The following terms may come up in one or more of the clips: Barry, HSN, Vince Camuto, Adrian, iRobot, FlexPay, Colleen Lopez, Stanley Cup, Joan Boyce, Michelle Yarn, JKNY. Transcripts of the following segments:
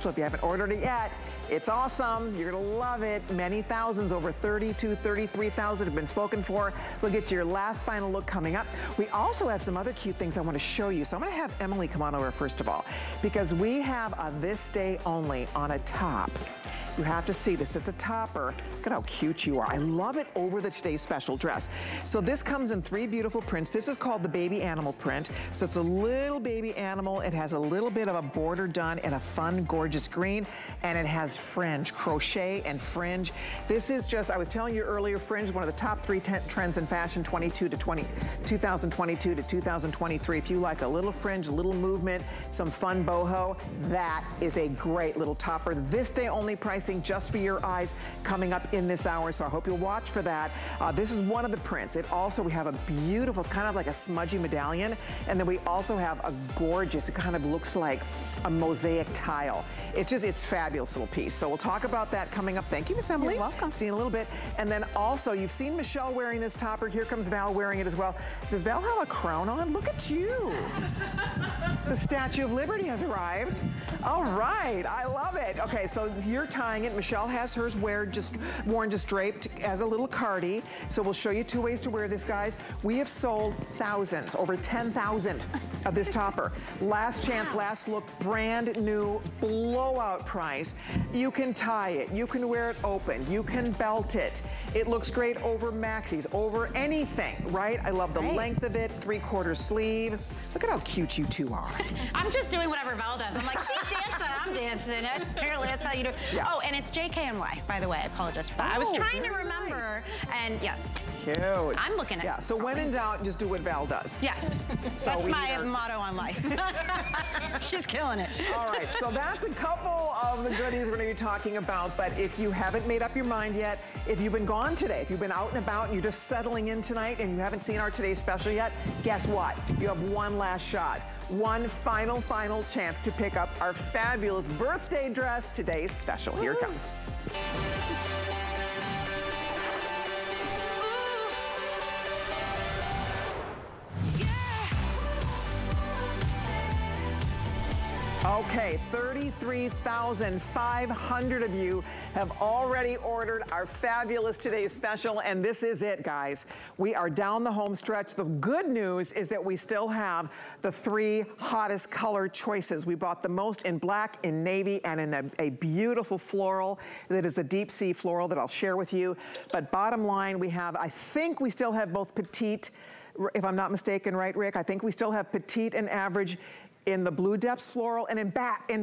So if you haven't ordered it yet, it's awesome. You're going to love it. Many thousands, over 32, 33,000 have been spoken for. We'll get to your last final look coming up. We also have some other cute things I want to show you. So I'm going to have Emily come on over first of all, because we have a this day only on a top. You have to see this, it's a topper. Look at how cute you are. I love it over the today's special dress. So this comes in three beautiful prints. This is called the baby animal print. So it's a little baby animal. It has a little bit of a border done in a fun, gorgeous green, and it has fringe, crochet and fringe. This is just, I was telling you earlier, fringe, one of the top three trends in fashion, 2022 to 2023. If you like a little fringe, a little movement, some fun boho, that is a great little topper. This day only price just for your eyes coming up in this hour, so I hope you'll watch for that. This is one of the prints. It also, we have a beautiful, it's kind of like a smudgy medallion, and then we also have a gorgeous, it kind of looks like a mosaic tile. It's just, it's fabulous little piece. So we'll talk about that coming up. Thank you, Miss Emily. You're welcome. See you in a little bit. And then also, you've seen Michelle wearing this topper. Here comes Val wearing it as well. Does Val have a crown on? Look at you. The Statue of Liberty has arrived. All right, I love it. Okay, so it's your time. It. Michelle has hers worn just draped as a little cardi. So we'll show you two ways to wear this, guys. We have sold thousands, over 10,000 of this topper. Last chance, last look, brand new, blowout price. You can tie it, you can wear it open, you can belt it. It looks great over maxis, over anything, right? I love the length of it, 3/4 sleeve. Look at how cute you two are. I'm just doing whatever Val does. I'm like, she's dancing, I'm dancing. Apparently that's how you do it. Yeah. Oh, and it's JKNY, by the way. I apologize for that. I was trying to remember, and yes. Cute. I'm looking at it. Yeah, so when in doubt, just do what Val does. Yes, so that's my motto on life. She's killing it. All right, so that's a couple of the goodies we're gonna be talking about, but if you haven't made up your mind yet, if you've been gone today, if you've been out and about and you're just settling in tonight and you haven't seen our today's special yet, guess what? You have one last shot. One final chance to pick up our fabulous birthday dress, today's special. Here it comes. Okay, 33,500 of you have already ordered our fabulous today's special, and this is it, guys. We are down the home stretch. The good news is that we still have the three hottest color choices. We bought the most in black, in navy, and in a beautiful floral that is a deep sea floral that I'll share with you. But bottom line, we have, I think we still have both petite, if I'm not mistaken, right, Rick? I think we still have petite and average in the blue depths floral and in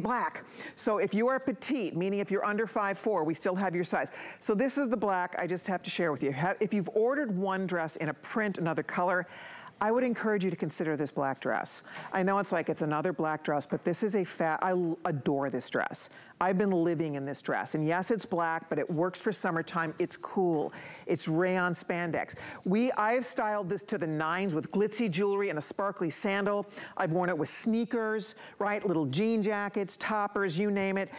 black. So if you are petite, meaning if you're under 5'4", we still have your size. So this is the black I just have to share with you. If you've ordered one dress in a print, another color, I would encourage you to consider this black dress. I know it's like it's another black dress, but this is a I adore this dress. I've been living in this dress. And yes, it's black, but it works for summertime. It's cool. It's rayon spandex. I've styled this to the nines with glitzy jewelry and a sparkly sandal. I've worn it with sneakers, right? Little jean jackets, toppers, you name it.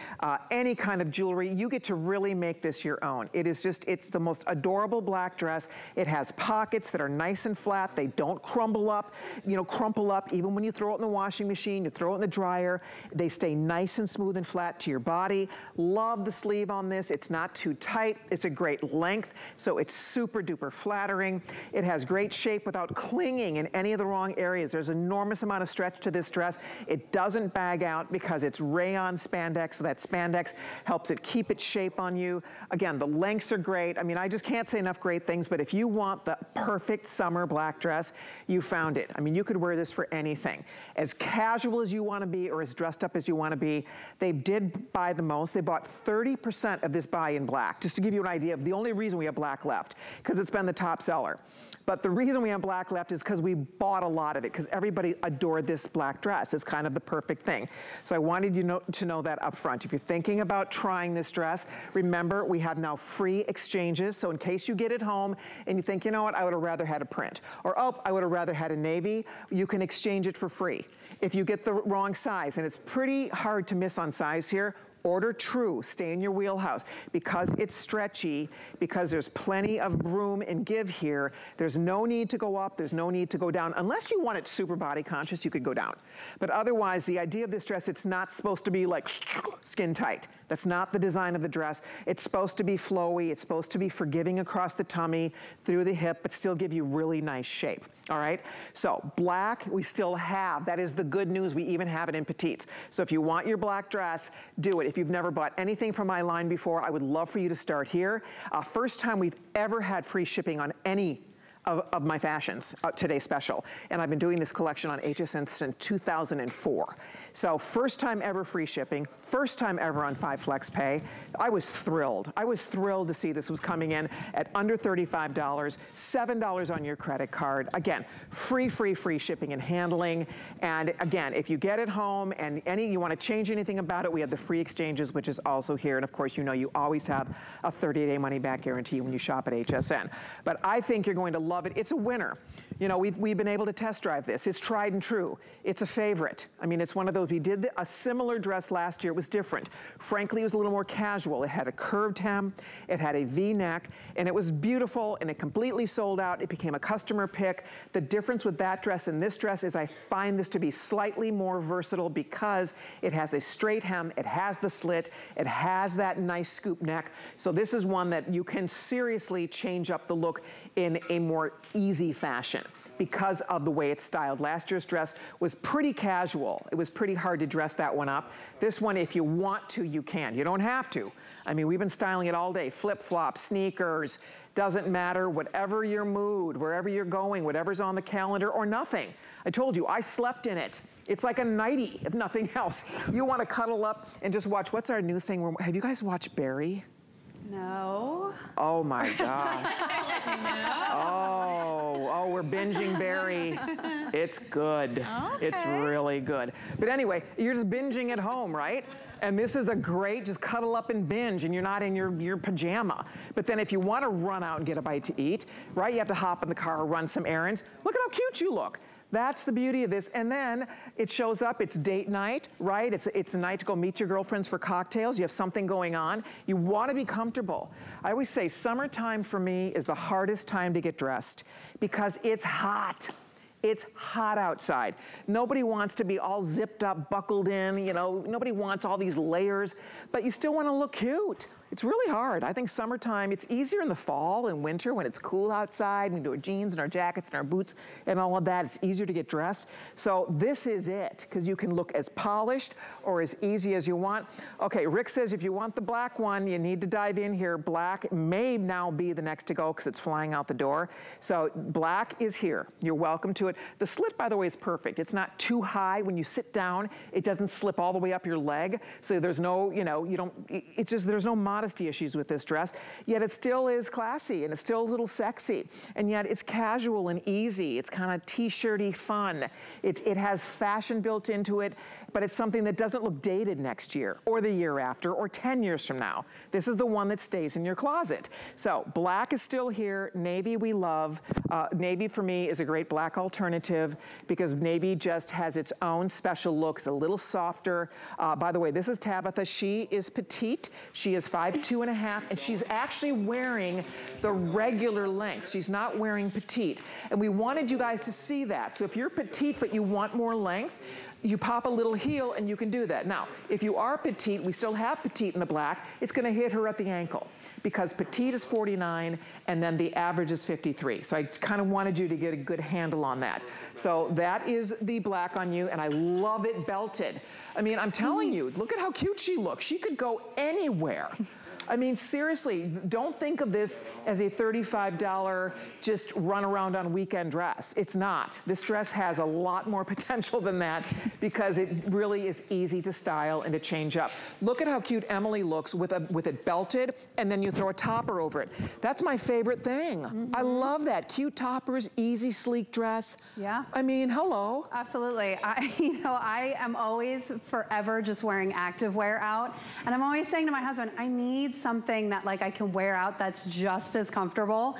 Any kind of jewelry. You get to really make this your own. It is just, it's the most adorable black dress. It has pockets that are nice and flat. They don't crumple up, even when you throw it in the washing machine, you throw it in the dryer, they stay nice and smooth and flat to your body. Love the sleeve on this. It's not too tight. It's a great length, so it's super duper flattering. It has great shape without clinging in any of the wrong areas. There's an enormous amount of stretch to this dress. It doesn't bag out because it's rayon spandex, so that spandex helps it keep its shape on you. Again, the lengths are great. I mean, I just can't say enough great things, but if you want the perfect summer black dress, you found it. I mean, you could wear this for anything. As casual as you want to be or as dressed up as you want to be. They did buy the most. They bought 30% of this buy in black, just to give you an idea of the only reason we have black left, because it's been the top seller. But the reason we have black left is because we bought a lot of it, because everybody adored this black dress. It's kind of the perfect thing. So I wanted you to know that up front. If you're thinking about trying this dress, remember we have now free exchanges. So in case you get it home and you think, you know what, I would have rather had a print, or oh, I would have rather had a navy, you can exchange it for free. If you get the wrong size, and it's pretty hard to miss on size here, Order true, stay in your wheelhouse. Because it's stretchy, because there's plenty of room and give here, there's no need to go up, there's no need to go down. Unless you want it super body conscious, you could go down. But otherwise, the idea of this dress, it's not supposed to be like skin tight. That's not the design of the dress. It's supposed to be flowy, it's supposed to be forgiving across the tummy, through the hip, but still give you really nice shape, all right? So black, we still have, that is the good news, we even have it in petites. So if you want your black dress, do it. If you've never bought anything from my line before, I would love for you to start here. First time we've ever had free shipping on any of my fashions, today special. And I've been doing this collection on HSN since 2004. So first time ever free shipping, first time ever on 5 Flex Pay. I was thrilled. I was thrilled to see this was coming in at under $35, $7 on your credit card. Again, free shipping and handling. And again, if you get it home and you wanna change anything about it, we have the free exchanges, which is also here. And of course, you know you always have a 30-day money-back guarantee when you shop at HSN. But I think you're going to love it. It's a winner. You know, we've been able to test drive this. It's tried and true. It's a favorite. I mean, it's one of those. We did a similar dress last year. It was different. Frankly, it was a little more casual. It had a curved hem. It had a V-neck. And it was beautiful, and it completely sold out. It became a customer pick. The difference with that dress and this dress is I find this to be slightly more versatile because it has a straight hem. It has the slit. It has that nice scoop neck. So this is one that you can seriously change up the look in a more easy fashion because of the way it's styled. Last year's dress was pretty casual. It was pretty hard to dress that one up. This one, if you want to, you can. You don't have to. I mean, we've been styling it all day. Flip-flops, sneakers, doesn't matter. Whatever your mood, wherever you're going, whatever's on the calendar or nothing. I told you, I slept in it. It's like a nightie, if nothing else. You want to cuddle up and just watch. What's our new thing? Have you guys watched Barry? No. Oh my gosh. No. Oh, we're binging Barry. It's good. Okay. It's really good. But anyway, you're just binging at home, right? And this is a great, just cuddle up and binge, and you're not in your pajama. But then if you want to run out and get a bite to eat, right, you have to hop in the car or run some errands. Look at how cute you look. That's the beauty of this. And then it shows up, it's date night, right? It's a night to go meet your girlfriends for cocktails. You have something going on. You want to be comfortable. I always say summertime for me is the hardest time to get dressed because it's hot. It's hot outside. Nobody wants to be all zipped up, buckled in, you know, nobody wants all these layers, but you still wanna look cute. It's really hard. I think summertime, it's easier in the fall and winter when it's cool outside, and we do our jeans and our jackets and our boots and all of that. It's easier to get dressed. So this is it, because you can look as polished or as easy as you want. Okay, Rick says if you want the black one, you need to dive in here. Black may now be the next to go because it's flying out the door. So black is here. You're welcome to it. The slit, by the way, is perfect. It's not too high. When you sit down, it doesn't slip all the way up your leg. So there's no, you know, you don't, it's just, there's no modesty issues with this dress. Yet it still is classy and it still is a little sexy. And yet it's casual and easy. It's kind of t-shirty fun. It has fashion built into it, but it's something that doesn't look dated next year or the year after or 10 years from now. This is the one that stays in your closet. So black is still here. Navy we love. Navy for me is a great black alternative because navy just has its own special look. It's a little softer. By the way, this is Tabitha. She is petite. She is 5'2" and she's actually wearing the regular length. She's not wearing petite. And we wanted you guys to see that. So if you're petite but you want more length, you pop a little heel and you can do that. Now, if you are petite, we still have petite in the black, it's gonna hit her at the ankle because petite is 49 and then the average is 53. So I kind of wanted you to get a good handle on that. So that is the black on you and I love it belted. I mean, I'm telling you, look at how cute she looks. She could go anywhere. I mean, seriously, don't think of this as a $35 just run around on weekend dress. It's not. This dress has a lot more potential than that because it really is easy to style and to change up. Look at how cute Emily looks with it belted, and then you throw a topper over it. That's my favorite thing. I love that. Cute toppers, easy, sleek dress. Yeah. I mean, hello. Absolutely. I am always forever just wearing activewear out, and I'm always saying to my husband, I need something that like I can wear out that's just as comfortable.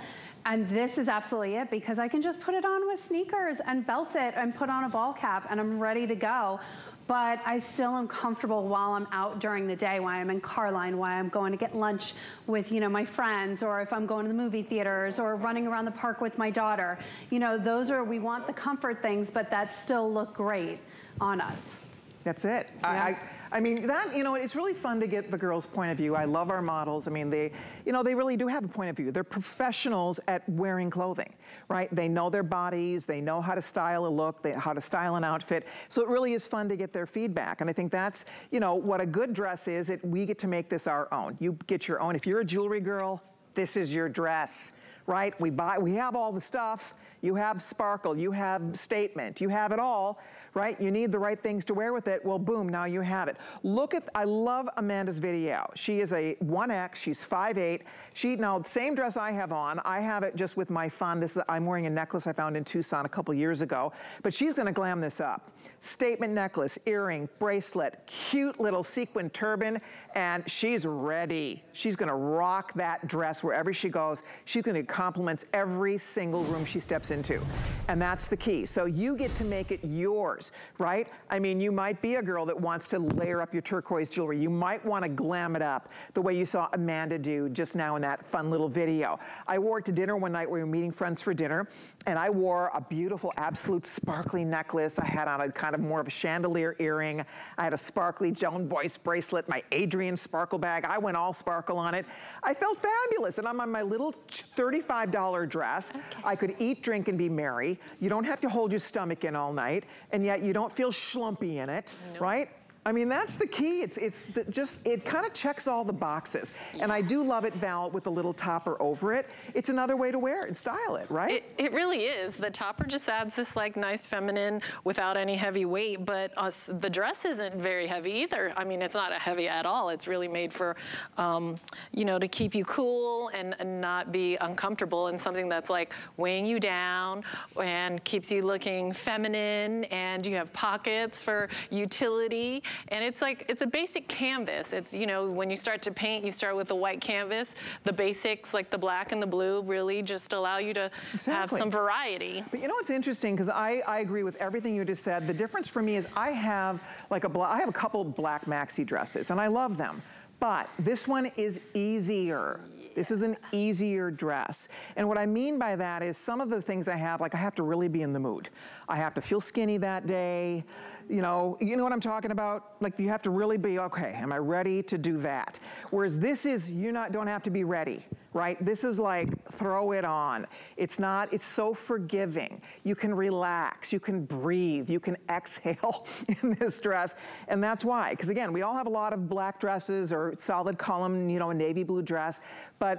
And this is absolutely it because I can just put it on with sneakers and belt it and put on a ball cap and I'm ready to go. but I still am comfortable while I'm out during the day, while I'm in car line, while I'm going to get lunch with, you know, my friends, or if I'm going to the movie theaters or running around the park with my daughter. You know, those are, we want the comfort things, but that still look great on us. That's it. Yeah. I mean, that, you know, it's really fun to get the girls' point of view. I love our models. I mean, they, you know, they really do have a point of view. They're professionals at wearing clothing, right? They know their bodies. They know how to style a look, how to style an outfit. So it really is fun to get their feedback. And I think that's, you know, what a good dress is. We get to make this our own. You get your own. If you're a jewelry girl, this is your dress, right? We have all the stuff. You have sparkle, you have statement, you have it all, right? You need the right things to wear with it. Well, boom, now you have it. Look at, I love Amanda's video. She is a 1X, she's 5'8". She, now, same dress I have on. I have it just with my fun. This is, I'm wearing a necklace I found in Tucson a couple years ago, but she's gonna glam this up. Statement necklace, earring, bracelet, cute little sequin turban, and she's ready. She's gonna rock that dress wherever she goes. She's gonna compliments every single room she steps into. And that's the key. So you get to make it yours, right? I mean, you might be a girl that wants to layer up your turquoise jewelry. You might want to glam it up the way you saw Amanda do just now in that fun little video. I wore it to dinner one night. We were meeting friends for dinner, and I wore a beautiful absolute sparkly necklace. I had on a kind of more of a chandelier earring. I had a sparkly Joan Boyce bracelet, my Adrian sparkle bag. I went all sparkle on it. I felt fabulous, and I'm on my little $35 dress. Okay. I could eat, drink, and be merry. You don't have to hold your stomach in all night, and yet you don't feel schlumpy in it, nope. Right? I mean, that's the key. It kind of checks all the boxes. Yeah. And I do love it, Val, with a little topper over it. It's another way to wear it and style it, right? It really is. The topper just adds this like nice feminine without any heavy weight, but the dress isn't very heavy either. I mean, it's not heavy at all. It's really made for, you know, to keep you cool and not be uncomfortable, and something that's like weighing you down and keeps you looking feminine, and you have pockets for utility. And it's like, it's a basic canvas. It's, you know, when you start to paint, you start with a white canvas. The basics, like the black and the blue, really just allow you to have some variety. But you know what's interesting, because I agree with everything you just said. The difference for me is I have like I have a couple black maxi dresses, and I love them. But this one is easier. This is an easier dress. And what I mean by that is some of the things I have, like I have to really be in the mood. I have to feel skinny that day. You know what I'm talking about? Like you have to really be, okay, am I ready to do that? Whereas this is, you don't have to be ready, right? This is like, throw it on. It's so forgiving. You can relax, you can breathe, you can exhale in this dress. And that's why, because again, we all have a lot of black dresses or solid column, you know, a navy blue dress,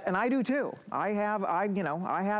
and I do too. I have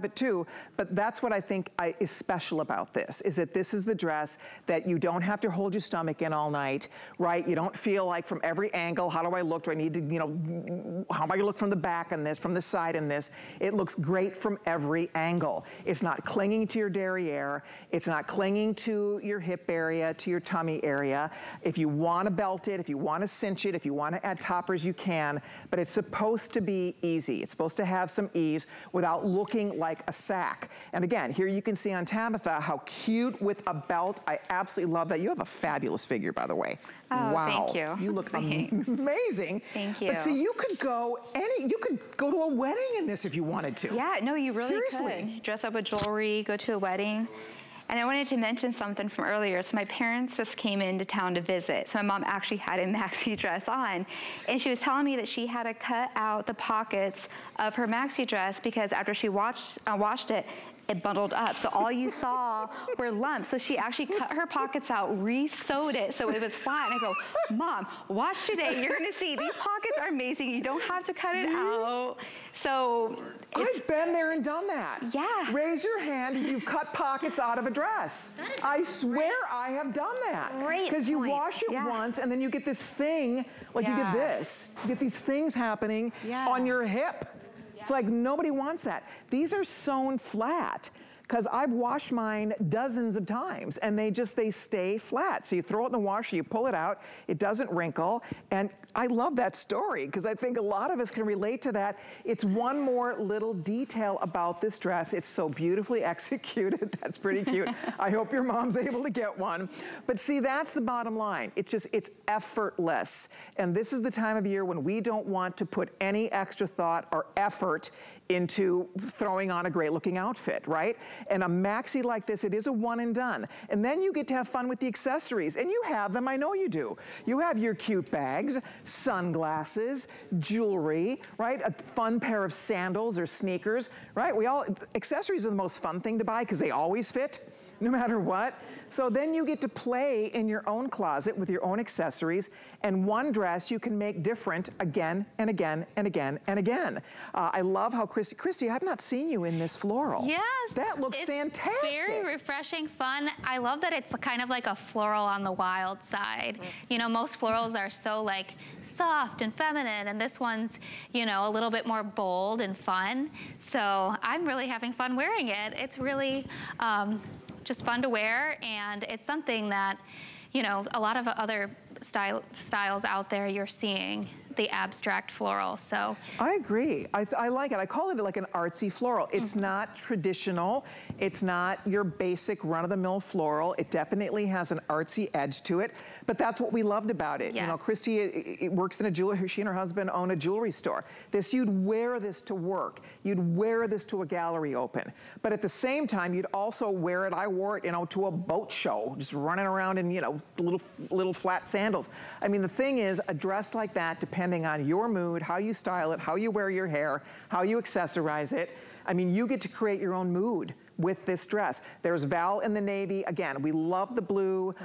it too, but that's what I think is special about this, is that this is the dress that you don't have to hold your stomach in all night, right? You don't feel like from every angle, how do I look? Do I need to, you know, how am I gonna look from the back on this, from the side? In this, it looks great from every angle. It's not clinging to your derriere. It's not clinging to your hip area, to your tummy area. If you want to belt it, if you want to cinch it, if you want to add toppers, you can, but it's supposed to be easy. It's supposed to have some ease without looking like a sack. And again, here you can see on Tabitha how cute with a belt. I absolutely love that. You have a fabulous figure, by the way. Oh, wow. Thank you. You look amazing. Thank you. But see, you could go you could go to a wedding in this if you wanted to. Yeah, no, you really could. Dress up with jewelry, go to a wedding. And I wanted to mention something from earlier. So my parents just came into town to visit. So my mom actually had a maxi dress on. And she was telling me that she had to cut out the pockets of her maxi dress because after she washed it, it bundled up. So all you saw were lumps. So she actually cut her pockets out, re-sewed it so it was flat. And I go, Mom, watch today. You're gonna see these pockets are amazing. You don't have to cut it out. So I've been there and done that. Yeah. Raise your hand if you've cut pockets out of a dress. I swear I have done that. Great. Because you wash it once and then you get this thing, like you get this. You get these things happening on your hip. It's like nobody wants that. These are sewn flat. because I've washed mine dozens of times and they stay flat. So you throw it in the washer, you pull it out, it doesn't wrinkle. And I love that story because I think a lot of us can relate to that. It's one more little detail about this dress. It's so beautifully executed. That's pretty cute. I hope your mom's able to get one. But see, that's the bottom line. It's just, it's effortless. And this is the time of year when we don't want to put any extra thought or effort into throwing on a great looking outfit, right? And a maxi like this, it is a one and done. And then you get to have fun with the accessories, and you have them, I know you do. You have your cute bags, sunglasses, jewelry, right? A fun pair of sandals or sneakers, right? Accessories are the most fun thing to buy because they always fit, no matter what. So then you get to play in your own closet with your own accessories, and one dress you can make different again and again and again and again. I love how Christy, I've not seen you in this floral. Yes. That looks fantastic. Very refreshing, fun. I love that it's kind of like a floral on the wild side. You know, most florals are so like soft and feminine, and this one's, you know, a little bit more bold and fun. So I'm really having fun wearing it. It's really, just fun to wear, and it's something that, you know, a lot of other styles out there you're seeing, the abstract floral, so. I agree, I like it. I call it like an artsy floral. It's not traditional, it's not your basic run-of-the-mill floral. It definitely has an artsy edge to it, but that's what we loved about it. Yes. You know, Christy works in a jewelry, she and her husband own a jewelry store. You'd wear this to work, you'd wear this to a gallery open, but at the same time, you'd also wear it, I wore it, you know, to a boat show, just running around in, you know, little flat sandals. I mean, the thing is, a dress like that, depending on your mood, how you style it, how you wear your hair, how you accessorize it. I mean, you get to create your own mood with this dress. There's Val in the navy. Again, we love the blue.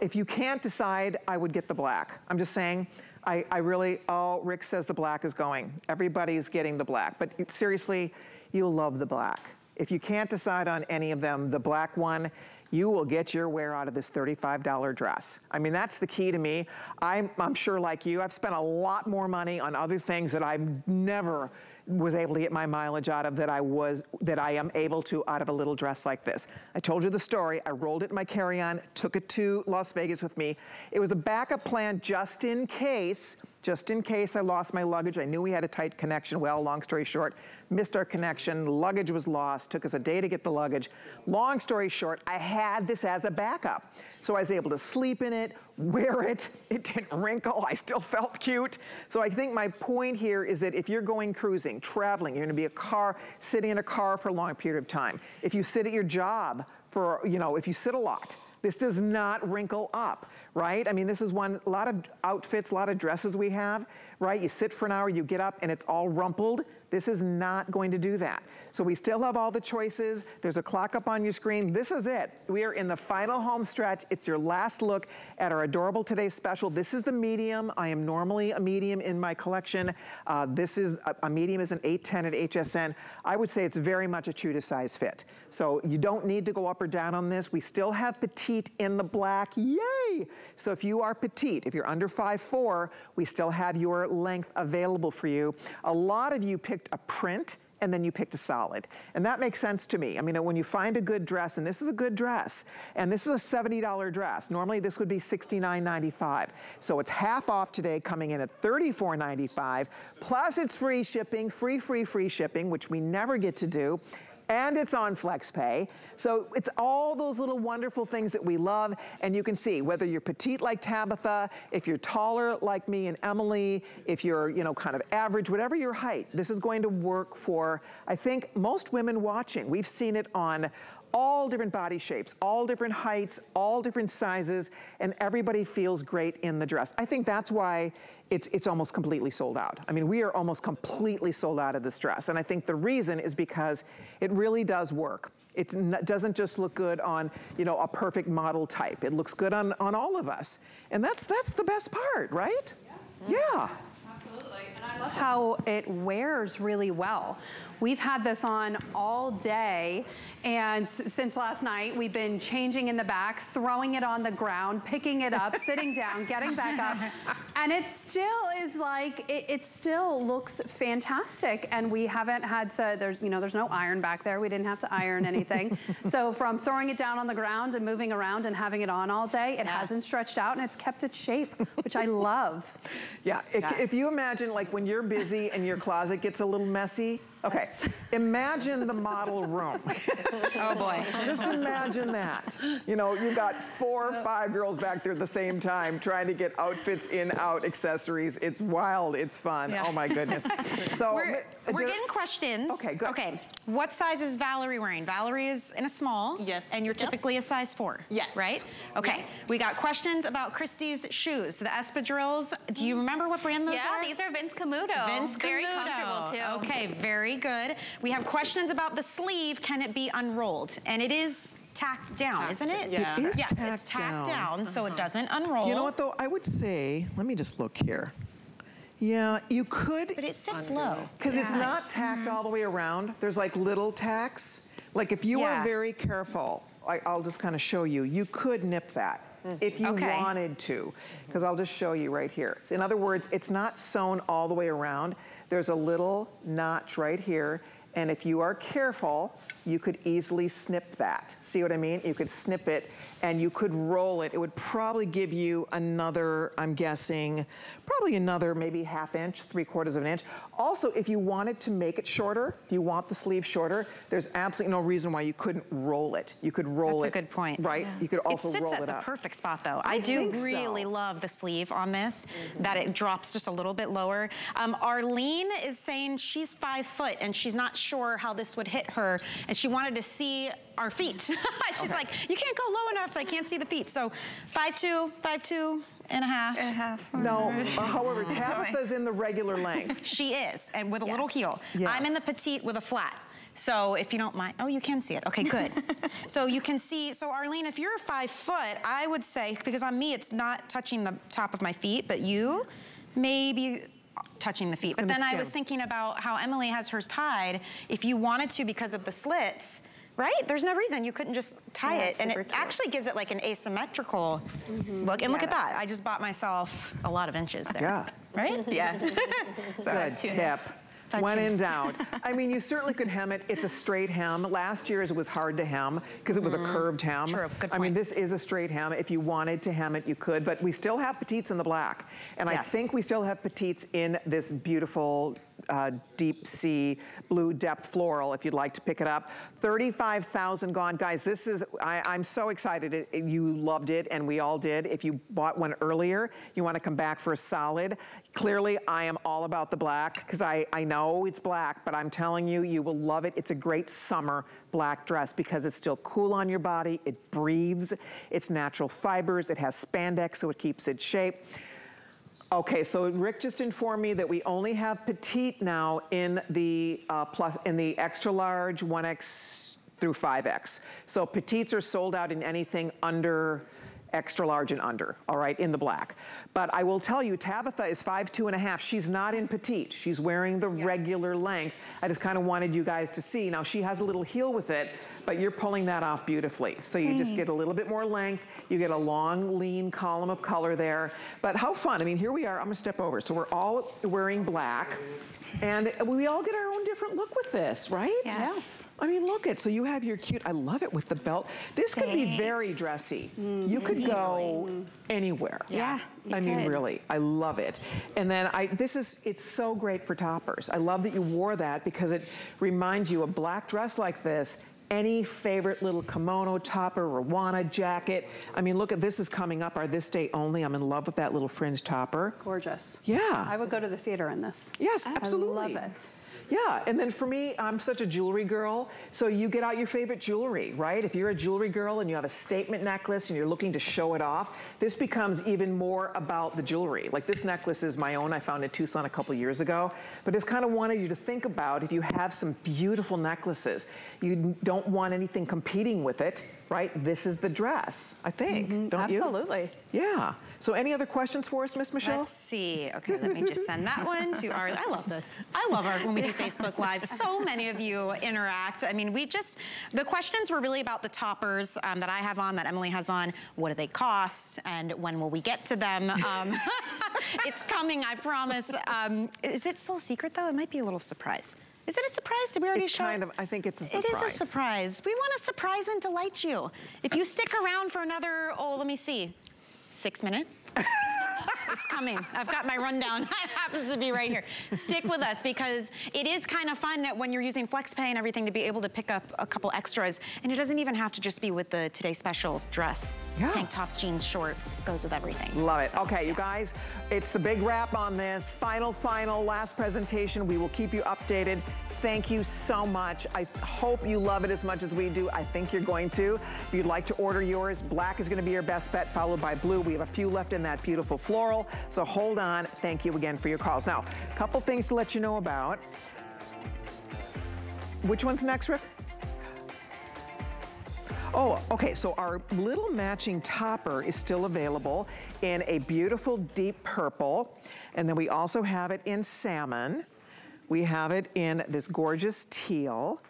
If you can't decide, I would get the black. I'm just saying, I really, oh, Rick says the black is going. Everybody's getting the black. But seriously, you'll love the black. If you can't decide on any of them, the black one, you will get your wear out of this $35 dress. I mean, that's the key to me. I'm sure, like you, I've spent a lot more money on other things that I never was able to get my mileage out of that I am able to out of a little dress like this. I told you the story. I rolled it in my carry-on, took it to Las Vegas with me. It was a backup plan just in case I lost my luggage. I knew we had a tight connection. Well, long story short, missed our connection. Luggage was lost. Took us a day to get the luggage. Long story short, I had this as a backup. So I was able to sleep in it, wear it, it didn't wrinkle, I still felt cute. So I think my point here is that if you're going cruising, traveling, you're gonna be sitting in a car for a long period of time. If you sit at your job for, you know, if you sit a lot, this does not wrinkle up, right? I mean, this is a lot of outfits, a lot of dresses we have, right? You sit for an hour, you get up, and it's all rumpled. This is not going to do that. So we still have all the choices. There's a clock up on your screen. This is it. We are in the final home stretch. It's your last look at our Adorable Today special. This is the medium. I am normally a medium in my collection. This is, a medium is an 810 at HSN. I would say it's very much a true to size fit. So you don't need to go up or down on this. We still have petite in the black, yay! So if you are petite, if you're under 5'4", we still have your length available for you. A lot of you picked a print and then you picked a solid. And that makes sense to me. I mean, when you find a good dress, and this is a good dress, and this is a $70 dress. Normally this would be $69.95. So it's half off today, coming in at $34.95. Plus it's free shipping, free shipping, which we never get to do. And it's on FlexPay. So it's all those little wonderful things that we love. And you can see, whether you're petite like Tabitha, if you're taller like me and Emily, if you're, you know, kind of average, whatever your height, this is going to work for, I think, most women watching. We've seen it on all different body shapes, all different heights, all different sizes, and everybody feels great in the dress. I think that's why it's almost completely sold out. I mean, we are almost completely sold out of this dress, and I think the reason is because it really does work. It doesn't just look good on, you know, a perfect model type. It looks good on all of us, and that's the best part, right? Yeah. Absolutely, and I love how how it wears really well. We've had this on all day, and since last night, we've been changing in the back, throwing it on the ground, picking it up, sitting down, getting back up, and it still is like, it still looks fantastic, and we haven't had to, there's no iron back there. We didn't have to iron anything. So from throwing it down on the ground and moving around and having it on all day, it hasn't stretched out, and it's kept its shape, which I love. Yeah, if you imagine, like, when you're busy and your closet gets a little messy, okay, imagine the model room. Oh boy. Just imagine that. You know, you've got 4 or 5 girls back there at the same time trying to get outfits in, out, accessories. It's wild, it's fun. Yeah. Oh my goodness. So we're getting questions. Okay, good. Okay, what size is Valerie wearing? Valerie is in a small. Yes. And you're typically a size 4. Yes. Right? Okay, we got questions about Christy's shoes, the espadrilles. Do you remember what brand those are? Yeah, these are Vince Camuto. Vince Camuto. Very comfortable too. Okay, very good. We have questions about the sleeve. Can it be unrolled? And it is tacked down, isn't it? Yeah. It is tacked down so it doesn't unroll. You know what though? I would say, let me just look here. Yeah, you could. But it sits low. Because it's not tacked all the way around. There's like little tacks. Like if you are very careful, I'll just kind of show you. You could nip that. If you wanted to, because I'll just show you right here. In other words, it's not sewn all the way around. There's a little notch right here, and if you are careful, you could easily snip that. See what I mean? You could snip it, and you could roll it. It would probably give you another, I'm guessing, probably another maybe 1/2 inch, 3/4 of an inch. Also, if you wanted to make it shorter, if you want the sleeve shorter, there's absolutely no reason why you couldn't roll it. You could roll it. That's a good point. Right? Yeah. You could also roll it up. It sits at the perfect spot, though. I do really love the sleeve on this, that it drops just a little bit lower. Arlene is saying she's 5 foot, and she's not sure how this would hit her, and she wanted to see our feet. She's like, you can't go low enough, so I can't see the feet. So 5'2", 5'2" and a half. No, however, Tabitha's in the regular length. She is, and with a little heel. Yes. I'm in the petite with a flat. So if you don't mind, oh, you can see it. Okay, good. So you can see, so Arlene, if you're 5 foot, I would say, because on me, it's not touching the top of my feet, but you maybe touching the feet. But then I was thinking about how Emily has hers tied. If you wanted to, because of the slits, right? There's no reason you couldn't just tie it. And it actually gives it like an asymmetrical look. And look at that. I just bought myself a lot of inches there. Yeah. Right? Yes. So good tip. When in doubt. I mean, you certainly could hem it. It's a straight hem. Last year's was hard to hem because it was a curved hem. True. Good point. I mean, this is a straight hem. If you wanted to hem it, you could. But we still have petites in the black. And I think we still have petites in this beautiful deep sea blue depth floral if you'd like to pick it up. 35,000 gone. Guys, this is, I'm so excited. You loved it, and we all did. If you bought one earlier, you want to come back for a solid. Clearly, I am all about the black because I know it's black, but I'm telling you, you will love it. It's a great summer black dress because it's still cool on your body. It breathes. It's natural fibers. It has spandex, so it keeps its shape. Okay, so Rick just informed me that we only have petite now in the extra large 1X through 5X. So petites are sold out in anything under extra large and under, all right, in the black. But I will tell you, Tabitha is 5'2" and a half. She's not in petite. She's wearing the regular length. I just kind of wanted you guys to see. Now, she has a little heel with it, but you're pulling that off beautifully. So you just get a little bit more length. You get a long, lean column of color there. But how fun. I mean, here we are. I'm going to step over. So we're all wearing black, and we all get our own different look with this, right? Yeah. I mean, look it. So you have your cute, I love it with the belt. This could be very dressy. You could go anywhere. Yeah. I mean, really, I love it. And then it's so great for toppers. I love that you wore that because it reminds you, a black dress like this, any favorite little kimono, topper, Rwana jacket. I mean, look at this is coming up, our This Day Only. I'm in love with that little fringe topper. Gorgeous. Yeah. I would go to the theater in this. Yes, absolutely. I love it. Yeah, and then for me, I'm such a jewelry girl, so you get out your favorite jewelry, right? If you're a jewelry girl and you have a statement necklace and you're looking to show it off, this becomes even more about the jewelry. Like this necklace is my own. I found in Tucson a couple years ago, but just kind of wanted you to think about if you have some beautiful necklaces, you don't want anything competing with it, right? This is the dress, I think, don't you? Absolutely. Yeah. So any other questions for us, Miss Michelle? Let's see. Okay, let me just send that one to our, I love this. I love our, when we do Facebook Live, so many of you interact. I mean, we just, the questions were really about the toppers that I have on, that Emily has on. What do they cost? And when will we get to them? It's coming, I promise. Is it still a secret though? It might be a little surprise. Is it a surprise? Did we already show? Kind of, I think it's a surprise. It is a surprise. We want to surprise and delight you. If you stick around for another, oh, let me see. 6 minutes. It's coming. I've got my rundown. It happens to be right here. Stick with us because it is kind of fun that when you're using FlexPay and everything to be able to pick up a couple extras. And it doesn't even have to just be with the Today Special dress. Yeah. Tank tops, jeans, shorts, goes with everything. Love it. So, okay, yeah. You guys, it's the big wrap on this. Final, last presentation. We will keep you updated. Thank you so much. I hope you love it as much as we do. I think you're going to. If you'd like to order yours, black is going to be your best bet, followed by blue. We have a few left in that beautiful floral, so hold on. Thank you again for your calls. Now, a couple things to let you know about. Which one's next, Rick? Oh, okay, so our little matching topper is still available in a beautiful deep purple, and then we also have it in salmon. We have it in this gorgeous teal.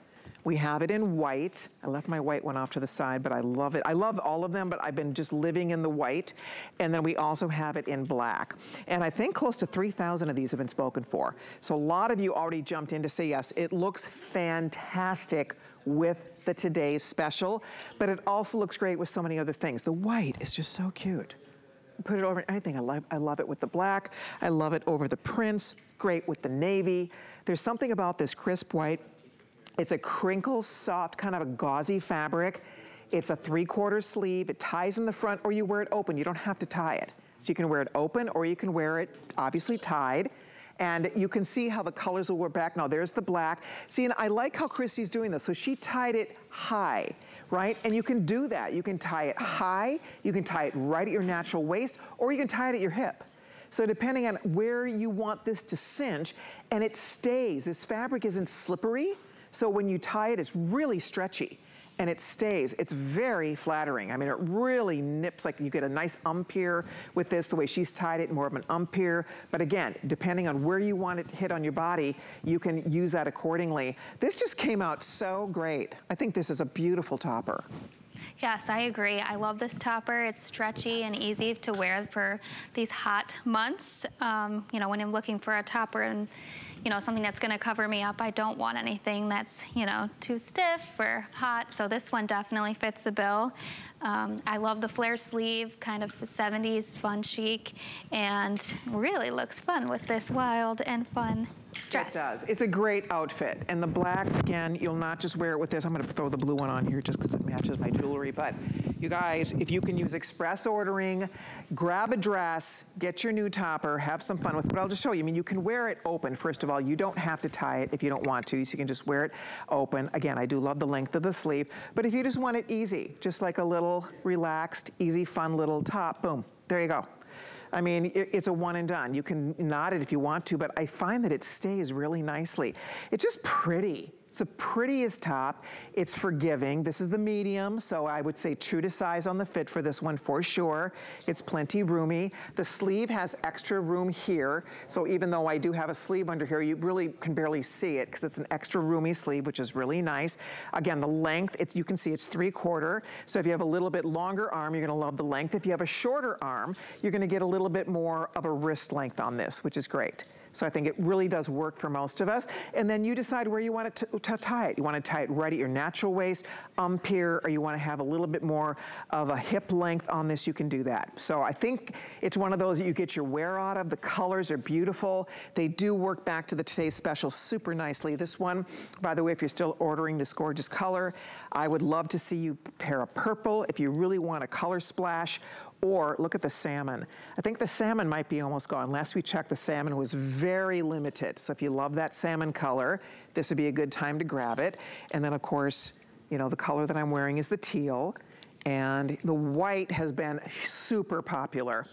We have it in white. I left my white one off to the side, but I love it. I love all of them, but I've been just living in the white. And then we also have it in black. And I think close to 3,000 of these have been spoken for. So a lot of you already jumped in to say yes. It looks fantastic with the Today's Special, but it also looks great with so many other things. The white is just so cute. Put it over anything. I love it with the black. I love it over the prints. Great with the navy. There's something about this crisp white. It's a crinkle, soft, kind of a gauzy fabric. It's a 3/4 sleeve. It ties in the front, or you wear it open. You don't have to tie it. So you can wear it open, or you can wear it obviously tied. And you can see how the colors will wear back. Now there's the black. See, and I like how Christy's doing this. So she tied it high, right? And you can do that. You can tie it high, you can tie it right at your natural waist, or you can tie it at your hip. So depending on where you want this to cinch, and it stays. This fabric isn't slippery, so when you tie it, it's really stretchy. And it stays. It's very flattering. I mean, it really nips, like you get a nice umpire with this, the way she's tied it, more of an umpire. But again, depending on where you want it to hit on your body, you can use that accordingly. This just came out so great. I think this is a beautiful topper. Yes, I agree. I love this topper. It's stretchy and easy to wear for these hot months. You know, when I'm looking for a topper and, you know, something that's going to cover me up, I don't want anything that's, you know, too stiff or hot. So this one definitely fits the bill. I love the flare sleeve, kind of 70s, fun chic, and really looks fun with this wild and fun dress. It does. It's a great outfit. And the black, again, you'll not just wear it with this. I'm going to throw the blue one on here just because it matches my jewelry. But you guys, if you can use express ordering, grab a dress, get your new topper, have some fun with it. But I'll just show you. I mean, you can wear it open. First of all, you don't have to tie it if you don't want to. So you can just wear it open. Again, I do love the length of the sleeve. But if you just want it easy, just like a little relaxed, easy, fun little top, boom, there you go. I mean, it's a one and done. You can knot it if you want to, but I find that it stays really nicely. It's just pretty. It's the prettiest top. It's forgiving. This is the medium, so I would say true to size on the fit for this one for sure. It's plenty roomy. The sleeve has extra room here, so even though I do have a sleeve under here, you really can barely see it because it's an extra roomy sleeve, which is really nice. Again, the length, it's, you can see it's 3/4, so if you have a little bit longer arm, you're going to love the length. If you have a shorter arm, you're going to get a little bit more of a wrist length on this, which is great. So I think it really does work for most of us. And then you decide where you want it to tie it. You want to tie it right at your natural waist, umpire, or you want to have a little bit more of a hip length on this, you can do that. So I think it's one of those that you get your wear out of. The colors are beautiful. They do work back to the Today's Special super nicely. This one, by the way, if you're still ordering this gorgeous color, I would love to see you pair a purple if you really want a color splash. Or look at the salmon. I think the salmon might be almost gone. Last we checked, the salmon was very limited. So if you love that salmon color, this would be a good time to grab it. And then of course, you know, the color that I'm wearing is the teal, and the white has been super popular.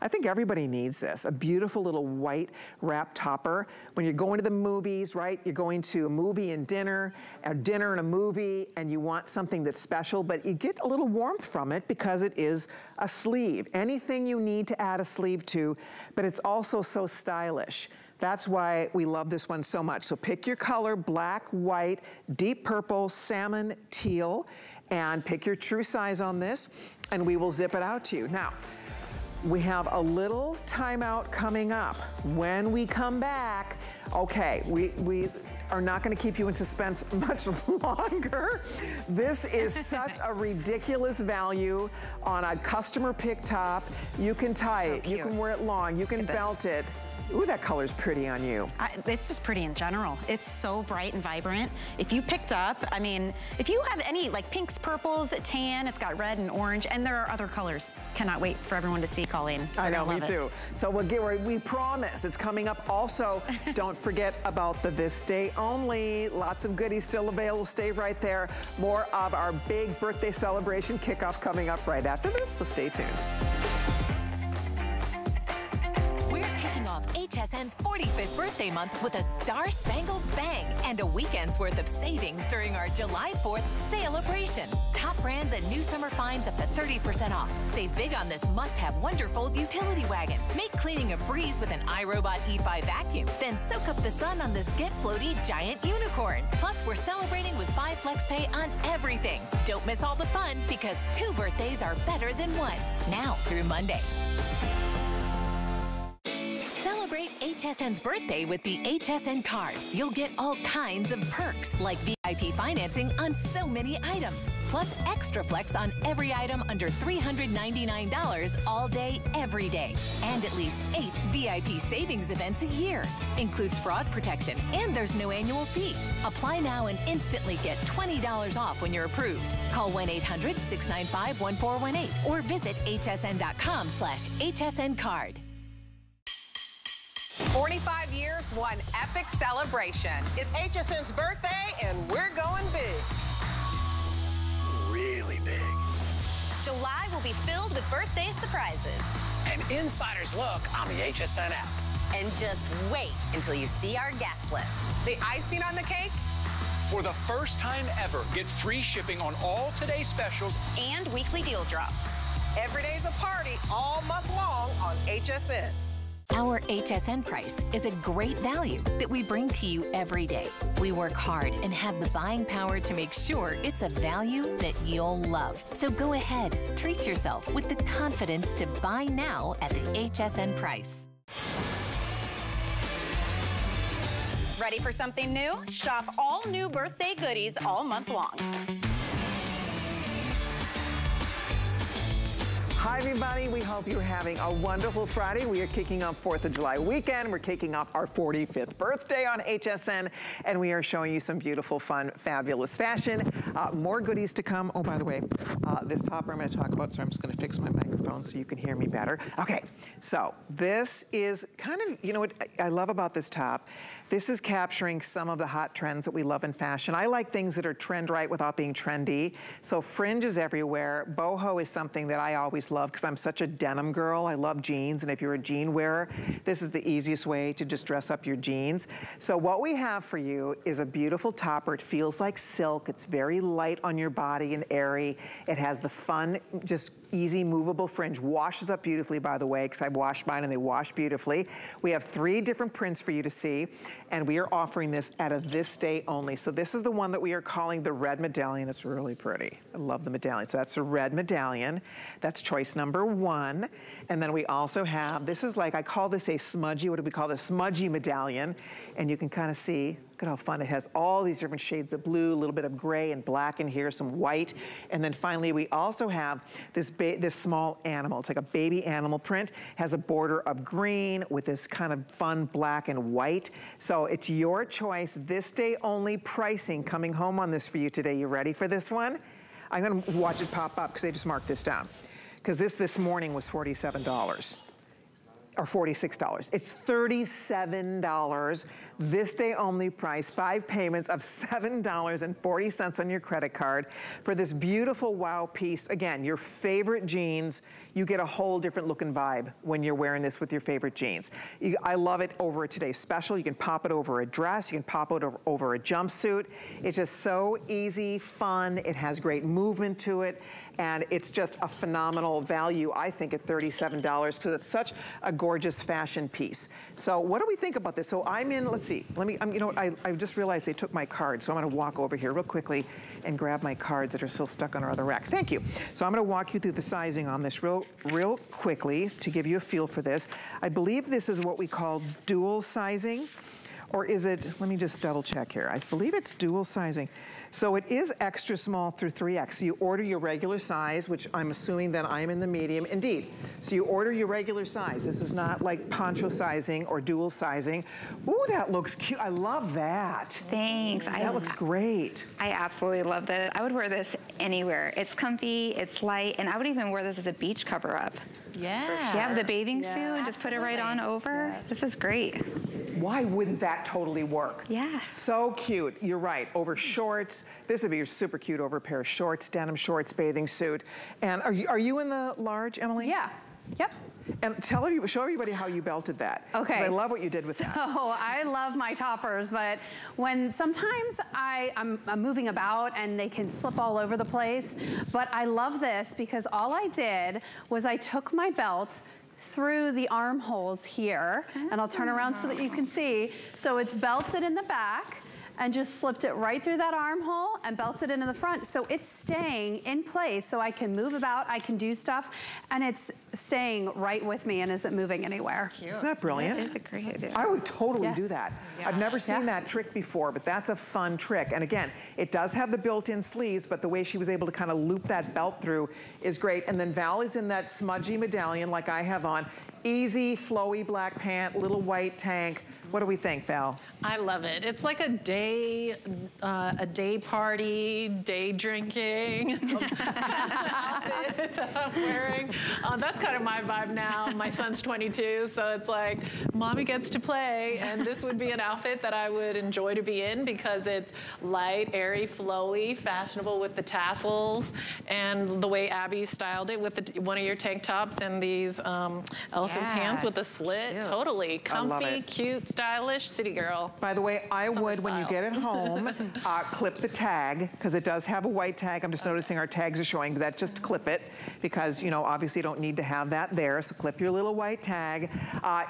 I think everybody needs this. A beautiful little white wrap topper. When you're going to the movies, right? You're going to a movie and dinner, or dinner and a movie, and you want something that's special, but you get a little warmth from it because it is a sleeve. Anything you need to add a sleeve to, but it's also so stylish. That's why we love this one so much. So pick your color, black, white, deep purple, salmon, teal, and pick your true size on this, and we will zip it out to you. Now, we have a little timeout coming up. When we come back, okay, we are not gonna keep you in suspense much longer. This is such a ridiculous value on a customer pick top. You can tie it, you can wear it long, you can belt it. Ooh, that color's pretty on you. It's just pretty in general. It's so bright and vibrant. If you picked up, I mean, if you have any like pinks, purples, tan, it's got red and orange, and there are other colors. Cannot wait for everyone to see, Colleen. I know, me too. So we'll get, we promise it's coming up. Also, don't forget about the This Day Only. Lots of goodies still available. Stay right there. More of our big birthday celebration kickoff coming up right after this, so stay tuned. HSN's 45th birthday month with a star-spangled bang and a weekend's worth of savings during our July 4th celebration. Top brands and new summer finds up to 30% off. Save big on this must-have wonderful utility wagon. Make cleaning a breeze with an iRobot E5 vacuum. Then soak up the sun on this Get Floaty giant unicorn. Plus, we're celebrating with 5 FlexPay on everything. Don't miss all the fun because 2 birthdays are better than 1. Now through Monday. Celebrate HSN's birthday with the HSN card. You'll get all kinds of perks like VIP financing on so many items, plus extra flex on every item under $399 all day, every day, and at least 8 VIP savings events a year. Includes fraud protection, and there's no annual fee. Apply now and instantly get $20 off when you're approved. Call 1-800-695-1418 or visit hsn.com/hsncard. 45 years, one epic celebration. It's HSN's birthday, and we're going big. Really big. July will be filled with birthday surprises. An insider's look on the HSN app. And just wait until you see our guest list. The icing on the cake? For the first time ever, get free shipping on all today's specials and weekly deal drops. Every day's a party all month long on HSN. Our HSN price is a great value that we bring to you every day. We work hard and have the buying power to make sure it's a value that you'll love. So go ahead, treat yourself with the confidence to buy now at the HSN price. Ready for something new? Shop all new birthday goodies all month long. Hi everybody, we hope you're having a wonderful Friday. We are kicking off 4th of July weekend. We're kicking off our 45th birthday on HSN, and we are showing you some beautiful, fun, fabulous fashion. More goodies to come. Oh, by the way, this topper I'm gonna talk about, so I'm just gonna fix my microphone so you can hear me better. Okay, so this is kind of, you know what I love about this top? This is capturing some of the hot trends that we love in fashion. I like things that are trend right without being trendy. So fringe is everywhere. Boho is something that I always love because I'm such a denim girl. I love jeans, and if you're a jean wearer, this is the easiest way to just dress up your jeans. So what we have for you is a beautiful topper. It feels like silk. It's very light on your body and airy. It has the fun, just easy movable fringe. Washes up beautifully, by the way, because I've washed mine and they wash beautifully. We have 3 different prints for you to see, and we are offering this at a This Day Only. So this is the one that we are calling the red medallion. It's really pretty. I love the medallion. So that's a red medallion. That's choice number 1. And then we also have, this is like, I call this a smudgy, what do we call this? Smudgy medallion. And you can kind of see, look at how fun it has all these different shades of blue, a little bit of gray and black in here, some white. And then finally, we also have this small animal. It's like a baby animal print. Has a border of green with this kind of fun black and white. So it's your choice. This Day Only pricing coming home on this for you today. You ready for this one? I'm gonna watch it pop up because they just marked this down. Because this morning was $47. or $46. It's $37, this day only price, 5 payments of $7.40 on your credit card for this beautiful wow piece. Again, your favorite jeans, you get a whole different look and vibe when you're wearing this with your favorite jeans. I love it over today's special. You can pop it over a dress, you can pop it over a jumpsuit. It's just so easy, fun, it has great movement to it, and it's just a phenomenal value, I think, at $37, because it's such a gorgeous fashion piece. So what do we think about this? So I'm in, let's see, I just realized they took my card, so I'm gonna walk over here real quickly and grab my cards that are still stuck on our other rack. Thank you. So I'm gonna walk you through the sizing on this real quickly to give you a feel for this. I believe this is what we call dual sizing, or is it, let me just double check here. I believe it's dual sizing. So it is extra small through 3X. So you order your regular size, which I'm assuming that I'm in the medium. Indeed. So you order your regular size. This is not like poncho sizing or dual sizing. Ooh, that looks cute. I love that. Thanks. That looks great. I absolutely love that. I would wear this anywhere. It's comfy, it's light, and I would even wear this as a beach cover-up. Yeah. Sure. You have the bathing suit and just put it right on over. Yes. This is great. Why wouldn't that totally work? Yeah. So cute. You're right. Over shorts. This would be super cute over a pair of shorts, denim shorts, bathing suit. And are you in the large, Emily? Yeah. Yep. And show everybody how you belted that. Okay. Because I love what you did with that. So I love my toppers, but when sometimes I'm moving about and they can slip all over the place, but I love this because all I did was I took my belt through the armholes here, and I'll turn around so that you can see. So it's belted in the back, and just slipped it right through that armhole and belted it in the front. So it's staying in place so I can move about, I can do stuff, and it's staying right with me and isn't moving anywhere. Isn't that brilliant? That is a great idea. I would totally do that. Yeah. I've never seen that trick before, but that's a fun trick. And again, it does have the built-in sleeves, but the way she was able to kind of loop that belt through is great. And then Val is in that smudgy medallion like I have on. Easy, flowy black pant, little white tank. What do we think, Val? I love it. It's like a day party, day drinking outfit that I'm wearing. That's kind of my vibe now. My son's 22, so it's like mommy gets to play, and this would be an outfit that I would enjoy to be in because it's light, airy, flowy, fashionable with the tassels, and the way Abby styled it with one of your tank tops and these elephant pants with a slit. Cute. Totally comfy, cute, stylish, city girl. By the way, I would, when you get it home, clip the tag, because it does have a white tag. I'm just noticing our tags are showing that. Just clip it, because, you know, obviously you don't need to have that there, so clip your little white tag.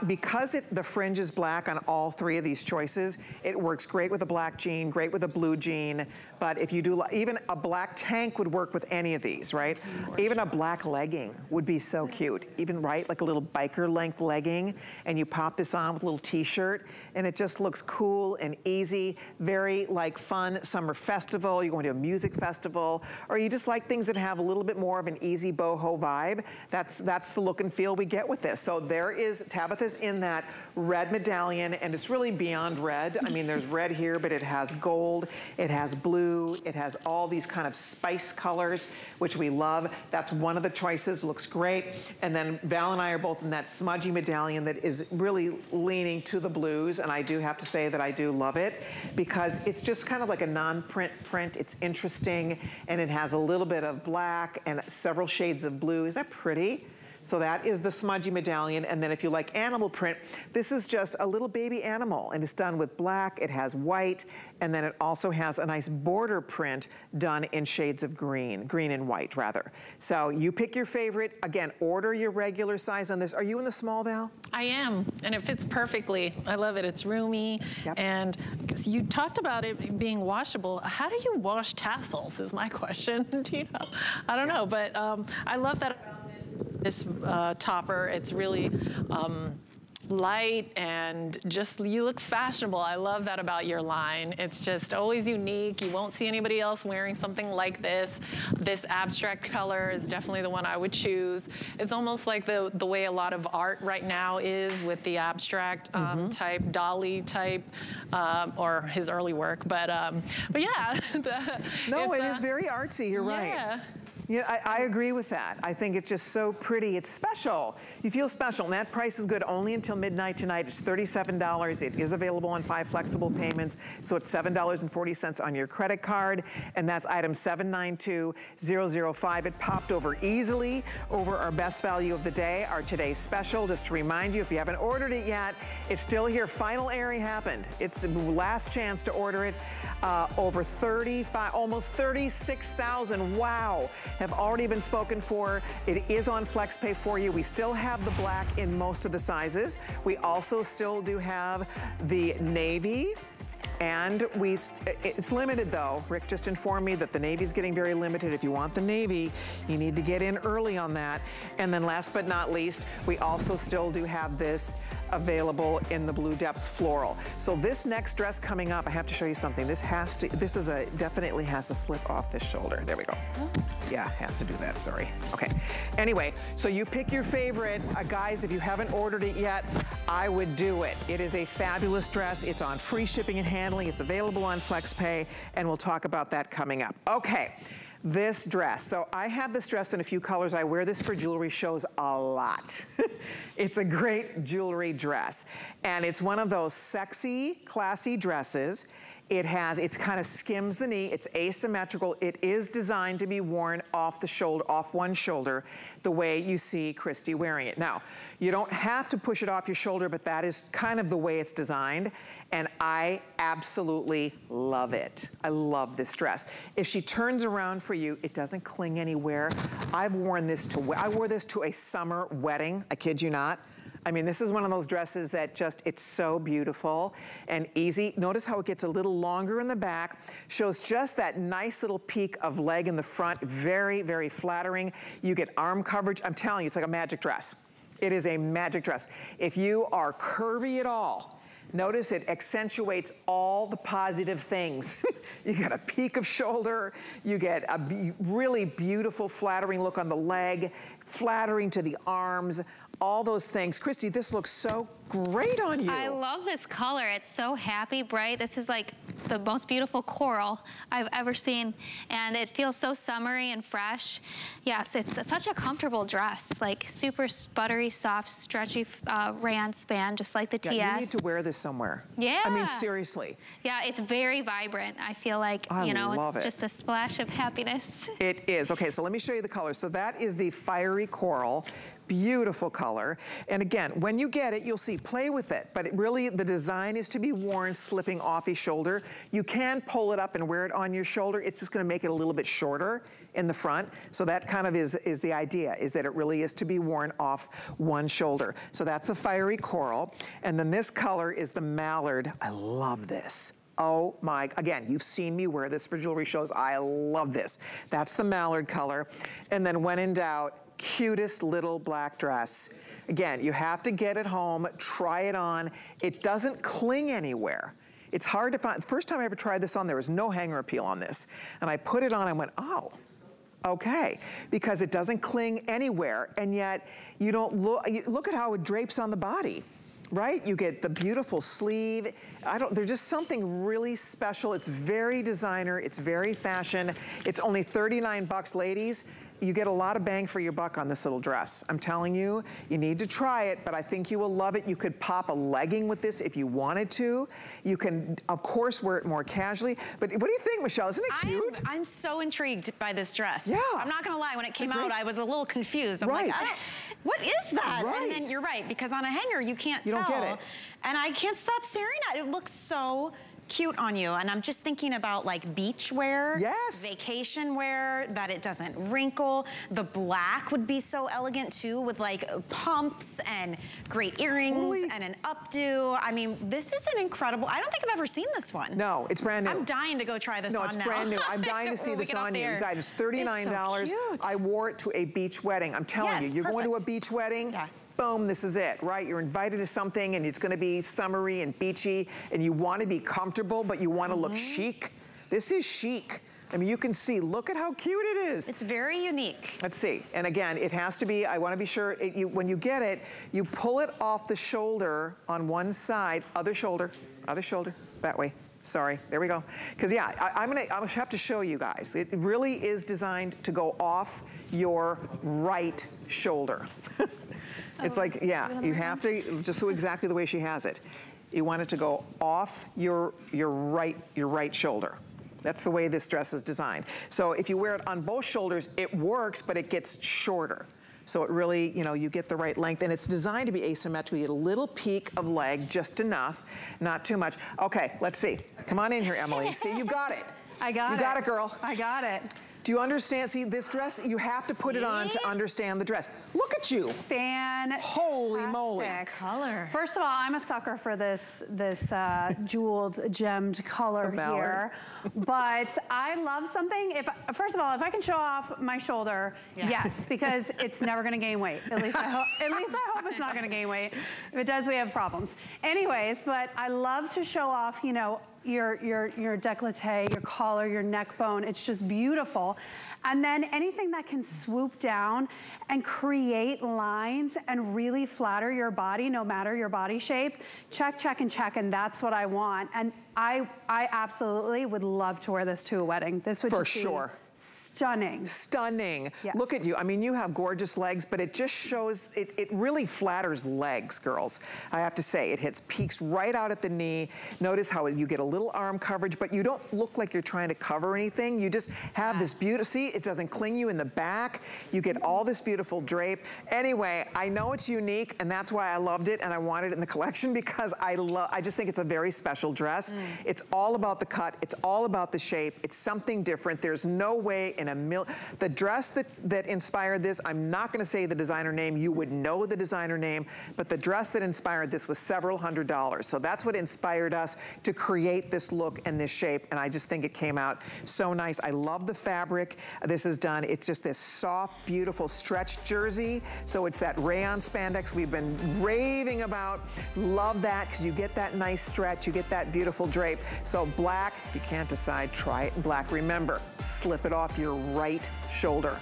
Because the fringe is black on all three of these choices, it works great with a black jean, great with a blue jean, but if you do, even a black tank would work with any of these, right? Even a black legging would be so cute. Even, right, like a little biker length legging, and you pop this on with a little t-shirt, and it just looks cool and easy, very like fun summer festival. You're going to a music festival, or you just like things that have a little bit more of an easy boho vibe. That's the look and feel we get with this. So there is, Tabitha's in that red medallion, and it's really beyond red. I mean, there's red here, but it has gold, it has blue, it has all these kind of spice colors, which we love. That's one of the choices, looks great. And then Val and I are both in that smudgy medallion that is really leaning to the blues, and I do have to say that I do love it, because it's just kind of like a non-print print. It's interesting, and it has a little bit of black and several shades of blue. Is that pretty? So that is the smudgy medallion. And then if you like animal print, this is just a little baby animal, and it's done with black, it has white, and then it also has a nice border print done in shades of green, green and white rather. So you pick your favorite. Again, order your regular size on this. Are you in the small, Val? I am, and it fits perfectly. I love it, it's roomy. Yep. And you talked about it being washable. How do you wash tassels is my question, do you know? I don't know, but I love that. This topper, it's really light and just, you look fashionable. I love that about your line. It's just always unique. You won't see anybody else wearing something like this. This abstract color is definitely the one I would choose. It's almost like the way a lot of art right now is with the abstract type, Dali type, or his early work. But yeah. No, it is very artsy, you're right. Yeah, I agree with that. I think it's just so pretty. It's special. You feel special, and that price is good only until midnight tonight. It's $37. It is available on 5 flexible payments, so it's $7.40 on your credit card, and that's item 792005. It popped over easily over our best value of the day, our today's special. Just to remind you, if you haven't ordered it yet, it's still here. Final airing happened. It's the last chance to order it. Over 35, almost 36,000. Wow. Have already been spoken for. It is on FlexPay for you. We still have the black in most of the sizes. We also still do have the navy. And it's limited though. Rick just informed me that the navy's getting very limited. If you want the navy, you need to get in early on that. And then last but not least, we also still do have this available in the Blue Depths floral. So this next dress coming up, I have to show you something. This has to, this is a, definitely has to slip off this shoulder. There we go. Yeah, has to do that, sorry. Okay, anyway, so you pick your favorite. Guys, if you haven't ordered it yet, I would do it. It is a fabulous dress. It's on free shipping and handling. It's available on FlexPay, and we'll talk about that coming up. Okay, this dress. So I have this dress in a few colors. I wear this for jewelry shows a lot. It's a great jewelry dress, and it's one of those sexy, classy dresses. It has, it's kind of skims the knee, it's asymmetrical, it is designed to be worn off the shoulder, off one shoulder, the way you see Christy wearing it. Now, you don't have to push it off your shoulder, but that is kind of the way it's designed, and I absolutely love it. I love this dress. If she turns around for you, it doesn't cling anywhere. I've worn this to, I wore this to a summer wedding, I kid you not. I mean, this is one of those dresses that just, it's so beautiful and easy. Notice how it gets a little longer in the back, shows just that nice little peak of leg in the front. Very, very flattering. You get arm coverage. I'm telling you, it's like a magic dress. It is a magic dress. If you are curvy at all, notice it accentuates all the positive things. You get a peak of shoulder, you get a really beautiful flattering look on the leg, flattering to the arms, all those things. Christy, this looks so great on you. I love this color. It's so happy, bright. This is like the most beautiful coral I've ever seen, and it feels so summery and fresh. Yes, it's such a comfortable dress, like super buttery, soft, stretchy rayon span, just like the TS. Yeah, you need to wear this somewhere. Yeah. I mean, seriously. Yeah, it's very vibrant. I feel like, you know, it's just a splash of happiness. It is. Okay, so let me show you the color. So that is the fiery coral. Beautiful color. And again, when you get it, you'll see, play with it. But it really, the design is to be worn slipping off your shoulder. You can pull it up and wear it on your shoulder. It's just going to make it a little bit shorter in the front. So that kind of is the idea, is that it really is to be worn off one shoulder. So that's the fiery coral. And then this color is the mallard. I love this. Oh my, again, you've seen me wear this for jewelry shows. I love this. That's the mallard color. And then when in doubt, cutest little black dress. Again, you have to get it home, try it on. It doesn't cling anywhere. It's hard to find. The first time I ever tried this on, there was no hanger appeal on this. And I put it on and went, oh, okay. Because it doesn't cling anywhere, and yet you don't look at how it drapes on the body. Right? You get the beautiful sleeve. There's just something really special. It's very designer. It's very fashion. It's only $39, ladies. You get a lot of bang for your buck on this little dress. I'm telling you, you need to try it, but I think you will love it. You could pop a legging with this if you wanted to. You can, of course, wear it more casually. But what do you think, Michelle? Isn't it cute? I'm so intrigued by this dress. Yeah. I'm not going to lie. When it came out, I was a little confused. I'm like, what is that? Right. And then you're right, because on a hanger, you can't tell. You don't get it. And I can't stop staring at it. It looks so cute on you, and I'm just thinking about like beach wear, vacation wear, that it doesn't wrinkle. The black would be so elegant too, with like pumps and great earrings and an updo. I mean, this is an incredible, I don't think I've ever seen this one. No, it's brand new. I'm dying to go try this on now. No, it's brand new. I'm dying to see this on you. You guys, it's $39. It's so cute. I wore it to a beach wedding. I'm telling you, you're going to a beach wedding. Yeah. Boom, this is it, right? You're invited to something and it's gonna be summery and beachy, and you wanna be comfortable, but you wanna look chic. This is chic. I mean, you can see, look at how cute it is. It's very unique. Let's see, and again, it has to be, I wanna be sure, when you get it, you pull it off the shoulder on one side, other shoulder, that way, Sorry, there we go. Because yeah, I'm gonna have to show you guys. It really is designed to go off your right shoulder. It's like, yeah, you have to just do exactly the way she has it. You want it to go off your right shoulder. That's the way this dress is designed. So if you wear it on both shoulders, it works, but it gets shorter. So it really, you know, you get the right length, and it's designed to be asymmetrical. You get a little peak of leg, just enough, not too much. Okay, let's see. Come on in here, Emily. See, you got it. I got it. You got it, girl. I got it. Do you understand? See, this dress, you have to put it on to understand the dress. Look at you. Fantastic. Holy moly. Color. First of all, I'm a sucker for this jeweled, gemmed color here. But I love something. First of all, if I can show off my shoulder, yes, because it's never going to gain weight. At least I hope. At least I hope it's not going to gain weight. If it does, we have problems. Anyways, but I love to show off, you know, your décolleté, your collar, your neck bone. It's just beautiful. And then anything that can swoop down and create lines and really flatter your body, no matter your body shape. Check, check, and check, and that's what I want. And I absolutely would love to wear this to a wedding. This would just be stunning. Stunning. Yes. Look at you. I mean, you have gorgeous legs, but it just shows, it really flatters legs, girls. I have to say, it hits peaks right out at the knee. Notice how you get a little arm coverage, but you don't look like you're trying to cover anything. You just have this beautiful, see, it doesn't cling you in the back. You get all this beautiful drape. Anyway, I know it's unique, and that's why I loved it, and I wanted it in the collection because I just think it's a very special dress. It's all about the cut. It's all about the shape. It's something different. There's no way in a the dress that inspired this, I'm not going to say the designer name, you would know the designer name, but the dress that inspired this was several $100s. So that's what inspired us to create this look and this shape, and I just think it came out so nice. I love the fabric this is done. It's just this soft, beautiful stretch jersey. So it's that rayon spandex we've been raving about. Love that, because you get that nice stretch, you get that beautiful drape. So black, if you can't decide, try it in black. Remember, slip it off your right shoulder.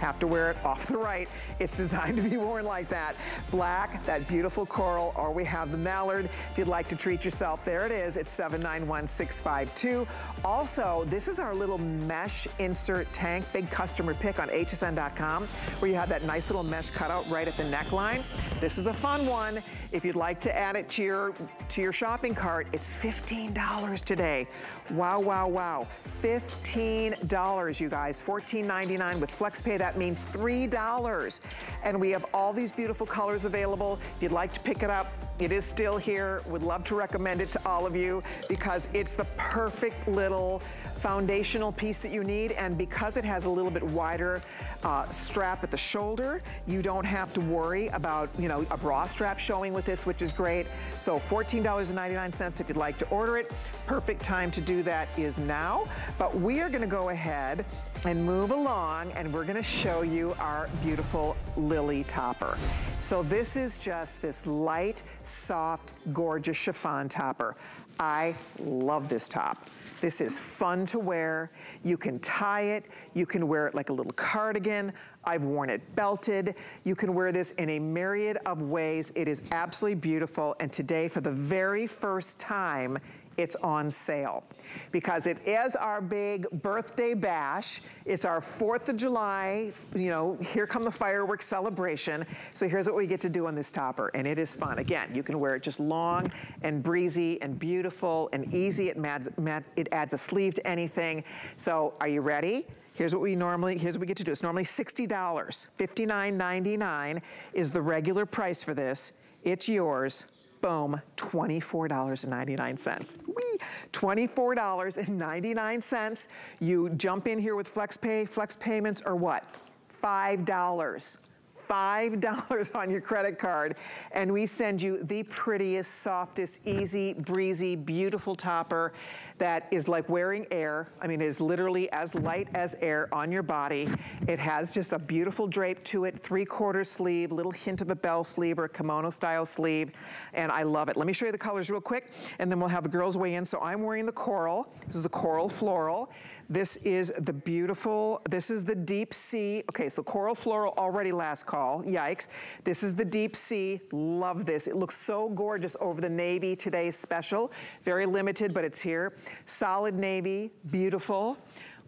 Have to wear it off the right. It's designed to be worn like that. Black, that beautiful coral, or we have the mallard. If you'd like to treat yourself, there it is. It's 791-652. Also, this is our little mesh insert tank, big customer pick on hsn.com, where you have that nice little mesh cutout right at the neckline. This is a fun one. If you'd like to add it to your shopping cart, it's $15 today. Wow, wow, wow. $15, you guys. $14.99 with FlexPay. That means $3. And we have all these beautiful colors available. If you'd like to pick it up, it is still here. Would love to recommend it to all of you because it's the perfect little foundational piece that you need. And because it has a little bit wider strap at the shoulder, you don't have to worry about, you know, a bra strap showing with this, which is great. So $14.99 if you'd like to order it. Perfect time to do that is now. But we are gonna go ahead and move along, and we're gonna show you our beautiful Lily topper. So this is just this light, soft, gorgeous chiffon topper. I love this top. This is fun to wear. You can tie it. You can wear it like a little cardigan. I've worn it belted. You can wear this in a myriad of ways. It is absolutely beautiful. And today, for the very first time, it's on sale because it is our big birthday bash. It's our 4th of July, you know, here come the fireworks celebration. So here's what we get to do on this topper, and it is fun. Again, you can wear it just long and breezy and beautiful and easy. It adds a sleeve to anything. So are you ready? Here's what we get to do. It's normally $60. $59.99 is the regular price for this. It's yours. Boom, $24.99. Whee! $24.99. You jump in here with FlexPay. Flex payments are what? $5 on your credit card, and we send you the prettiest, softest, easy, breezy, beautiful topper that is like wearing air. I mean, it is literally as light as air on your body. It has just a beautiful drape to it, 3/4 sleeve, little hint of a bell sleeve or a kimono style sleeve, and I love it. Let me show you the colors real quick, and then we'll have the girls weigh in. So I'm wearing the coral. This is the coral floral. This is the beautiful, this is the deep sea. Okay, so coral floral already last call, yikes. This is the deep sea, love this. It looks so gorgeous over the navy, today's special. Very limited, but it's here. Solid navy, beautiful.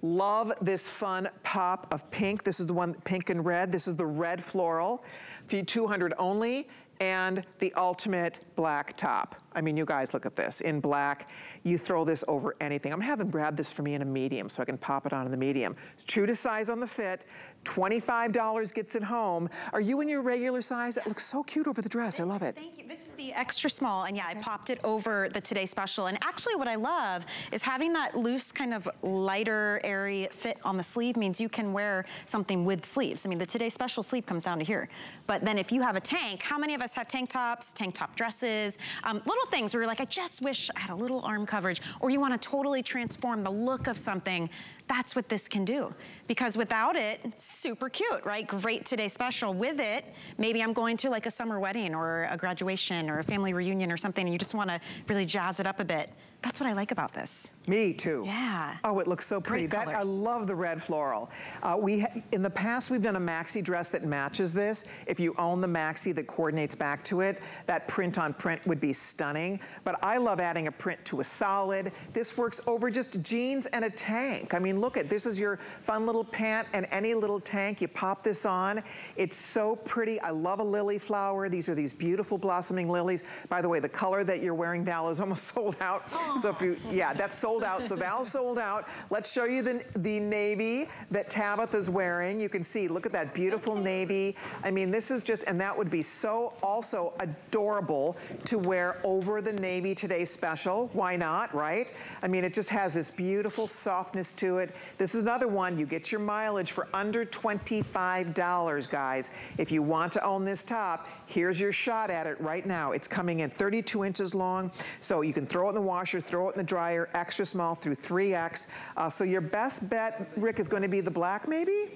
Love this fun pop of pink. This is the one, pink and red. This is the red floral, $200 only. And the ultimate black top. I mean, you guys look at this, in black. You throw this over anything. I'm gonna have them grab this for me in a medium so I can pop it on in the medium. It's true to size on the fit, $25 gets it home. Are you in your regular size? Yes. It looks so cute over the dress, I love it. Thank you, this is the extra small, and yeah, I popped it over the Today Special, and actually what I love is having that loose kind of lighter, airy fit on the sleeve means you can wear something with sleeves. I mean, the Today Special sleeve comes down to here, but then if you have a tank, how many of us have tank tops, tank top dresses, little things where you're like, I just wish I had a little arm coverage, or you want to totally transform the look of something. That's what this can do. Because without it, it's super cute, right? Great Today Special. With it, maybe I'm going to like a summer wedding or a graduation or a family reunion or something, and you just want to really jazz it up a bit. That's what I like about this. Me too. Yeah. Oh, it looks so pretty. That, I love the red floral. In the past, we've done a maxi dress that matches this. If you own the maxi that coordinates back to it, that print on print would be stunning. But I love adding a print to a solid. This works over just jeans and a tank. I mean, look at this, is your fun little pant and any little tank. You pop this on. It's so pretty. I love a lily flower. These are these beautiful blossoming lilies. By the way, the color that you're wearing, Val, is almost sold out. So if you, yeah, that's sold out. So Val's sold out. Let's show you the navy that Tabitha's wearing. You can see, look at that beautiful navy. I mean, this is just, and that would be so also adorable to wear over the navy Today Special. Why not, right? I mean, it just has this beautiful softness to it. This is another one. You get your mileage for under $25, guys. If you want to own this top, here's your shot at it right now. It's coming in 32 inches long, so you can throw it in the washer, throw it in the dryer, extra small through 3X. So your best bet, Rick, is going to be the black maybe?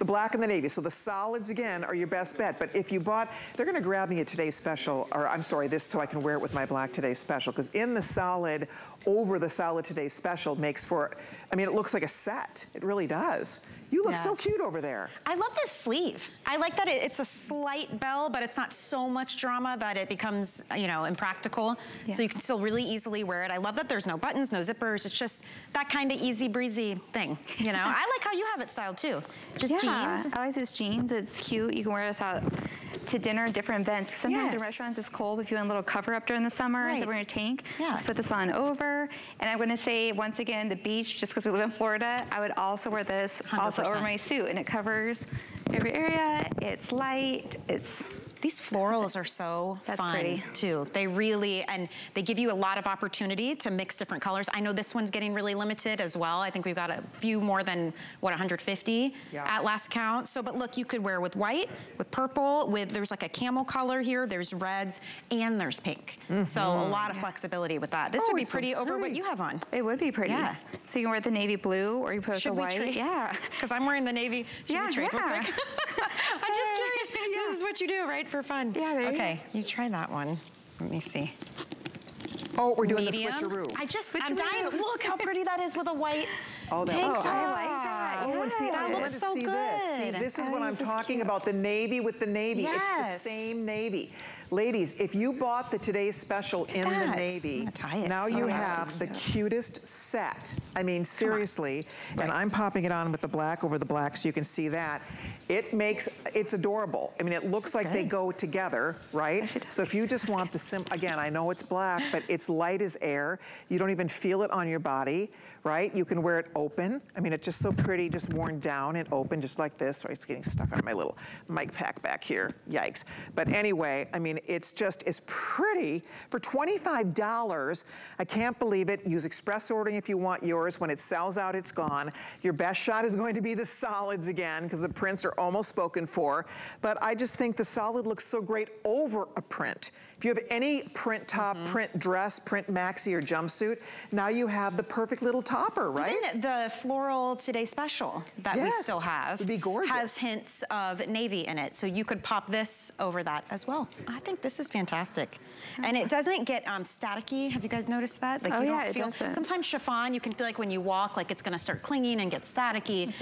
The black and the navy. So the solids, again, are your best bet. But if you bought, they're going to grab me a Today Special, or I'm sorry, this so I can wear it with my black Today Special. Because in the solid, over the solid Today Special makes for, I mean, it looks like a set. It really does. You look so cute over there. I love this sleeve. I like that it's a slight bell, but it's not so much drama that it becomes, you know, impractical. Yeah. So you can still really easily wear it. I love that there's no buttons, no zippers. It's just that kind of easy breezy thing, you know? I like how you have it styled too. Just jeans. I like this jeans. It's cute. You can wear this out to dinner, different events. Sometimes in restaurants it's cold, but if you want a little cover up during the summer, so we're in a tank, just put this on over. And I'm going to say, once again, the beach, just because we live in Florida, I would also wear this 100%. Also over my suit, and it covers every area. It's light, it's... These florals are so fun too. They really, and they give you a lot of opportunity to mix different colors. I know this one's getting really limited as well. I think we've got a few more than, what, 150 at last count. So, but look, you could wear with white, with purple, with, there's like a camel color here, there's reds, and there's pink. Mm-hmm. So a lot of flexibility with that. This would be pretty over what you have on. It would be pretty. Yeah. So you can wear the navy blue, or you put the white. Yeah. Because I'm wearing the navy. Should we trade real quick? I'm just curious. This is what you do, right? For fun. Yeah, baby. Okay, you try that one. Let me see. Oh, we're doing the switcheroo. I'm dying. Look how pretty that is with a white tank top. I like that. Oh, and see, that looks so good. See, this is what I'm talking about, the navy with the navy. Yes. It's the same navy. Ladies, if you bought the Today's Special in the navy, now you have the cutest set. I mean, seriously. And I'm popping it on with the black over the black so you can see that. It makes, it's adorable. I mean, it looks like they go together, right? So if you just want the simple, again, I know it's black, but it's light as air. You don't even feel it on your body, right? You can wear it open. I mean, it's just so pretty, just worn down and open, just like this. Sorry, it's getting stuck on my little mic pack back here. Yikes. But anyway, I mean, it's just as pretty for $25. I can't believe it. Use express ordering if you want yours. When it sells out, it's gone. Your best shot is going to be the solids again, because the prints are almost spoken for. But I just think the solid looks so great over a print. If you have any print top, print dress, print maxi or jumpsuit, now you have the perfect little topper, right? Even the floral Today Special. special that we still have. It'd be gorgeous. Has hints of navy in it, so you could pop this over that as well. I think this is fantastic, and it doesn't get staticky. Have you guys noticed that? Like you don't feel. Sometimes chiffon, you can feel like when you walk, like it's going to start clinging and get staticky.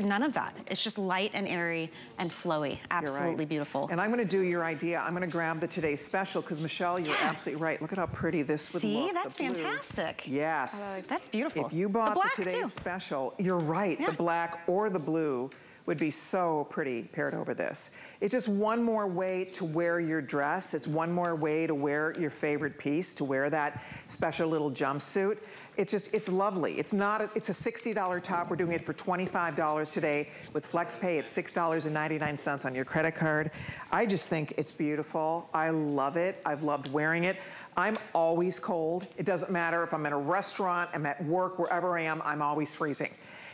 None of that. It's just light and airy and flowy. Absolutely beautiful. And I'm going to do your idea. I'm going to grab the today's special because Michelle, you're absolutely right. Look at how pretty this would look. See, that's fantastic. Yes, that's beautiful. If you bought the today's special, you're right. Yeah. The black or the blue would be so pretty paired over this. It's just one more way to wear your dress. It's one more way to wear your favorite piece, to wear that special little jumpsuit. It's just, it's lovely. It's not, it's a $60 top. We're doing it for $25 today with flex pay. It's $6.99 on your credit card. I just think it's beautiful. I love it. I've loved wearing it. I'm always cold. It doesn't matter if I'm in a restaurant, I'm at work, wherever I am, I'm always freezing.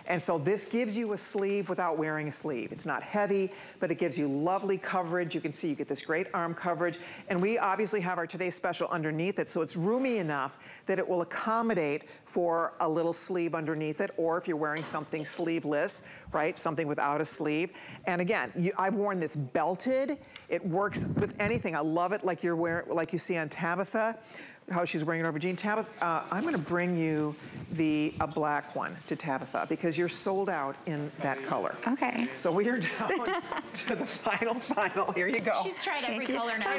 And so this gives you a sleeve without wearing a sleeve. It's not heavy, but it gives you lovely coverage. You can see you get this great arm coverage. And we obviously have our today's special underneath it, so it's roomy enough that it will accommodate for a little sleeve underneath it, or if you're wearing something sleeveless, right? Something without a sleeve. And again, I've worn this belted. It works with anything. I love it like you're wearing, like you see on Tabitha, how she's wearing it over Jean. Tabitha, I'm gonna bring you a black one to Tabitha because you're sold out in that color. Okay. So we are down to the final. Here you go. She's tried every color now.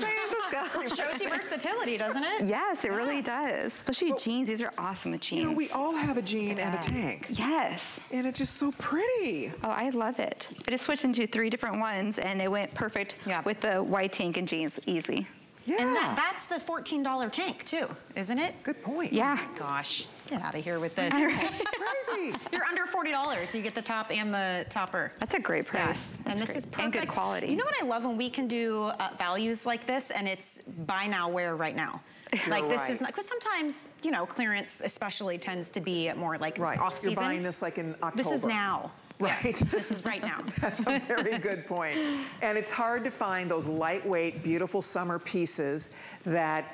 It shows you versatility, doesn't it? Yes, it really does. Especially jeans, these are awesome, jeans. You know, we all have a jean and a tank. Yes. And it's just so pretty. Oh, I love it. I just switched into 3 different ones and it went perfect with the white tank and jeans, easy. Yeah. And that's the $14 tank too, isn't it? Good point. Yeah. Oh gosh, get out of here with this. It's crazy. You're under $40. You get the top and the topper. That's a great price. Yes, and this is perfect. And good quality. You know what I love when we can do values like this, and it's buy now, wear right now. Like this is not, because sometimes, you know, clearance especially tends to be more like off season. You're buying this like in October. This is now. Right. Yes, this is right now. That's a very good point. And it's hard to find those lightweight, beautiful summer pieces that,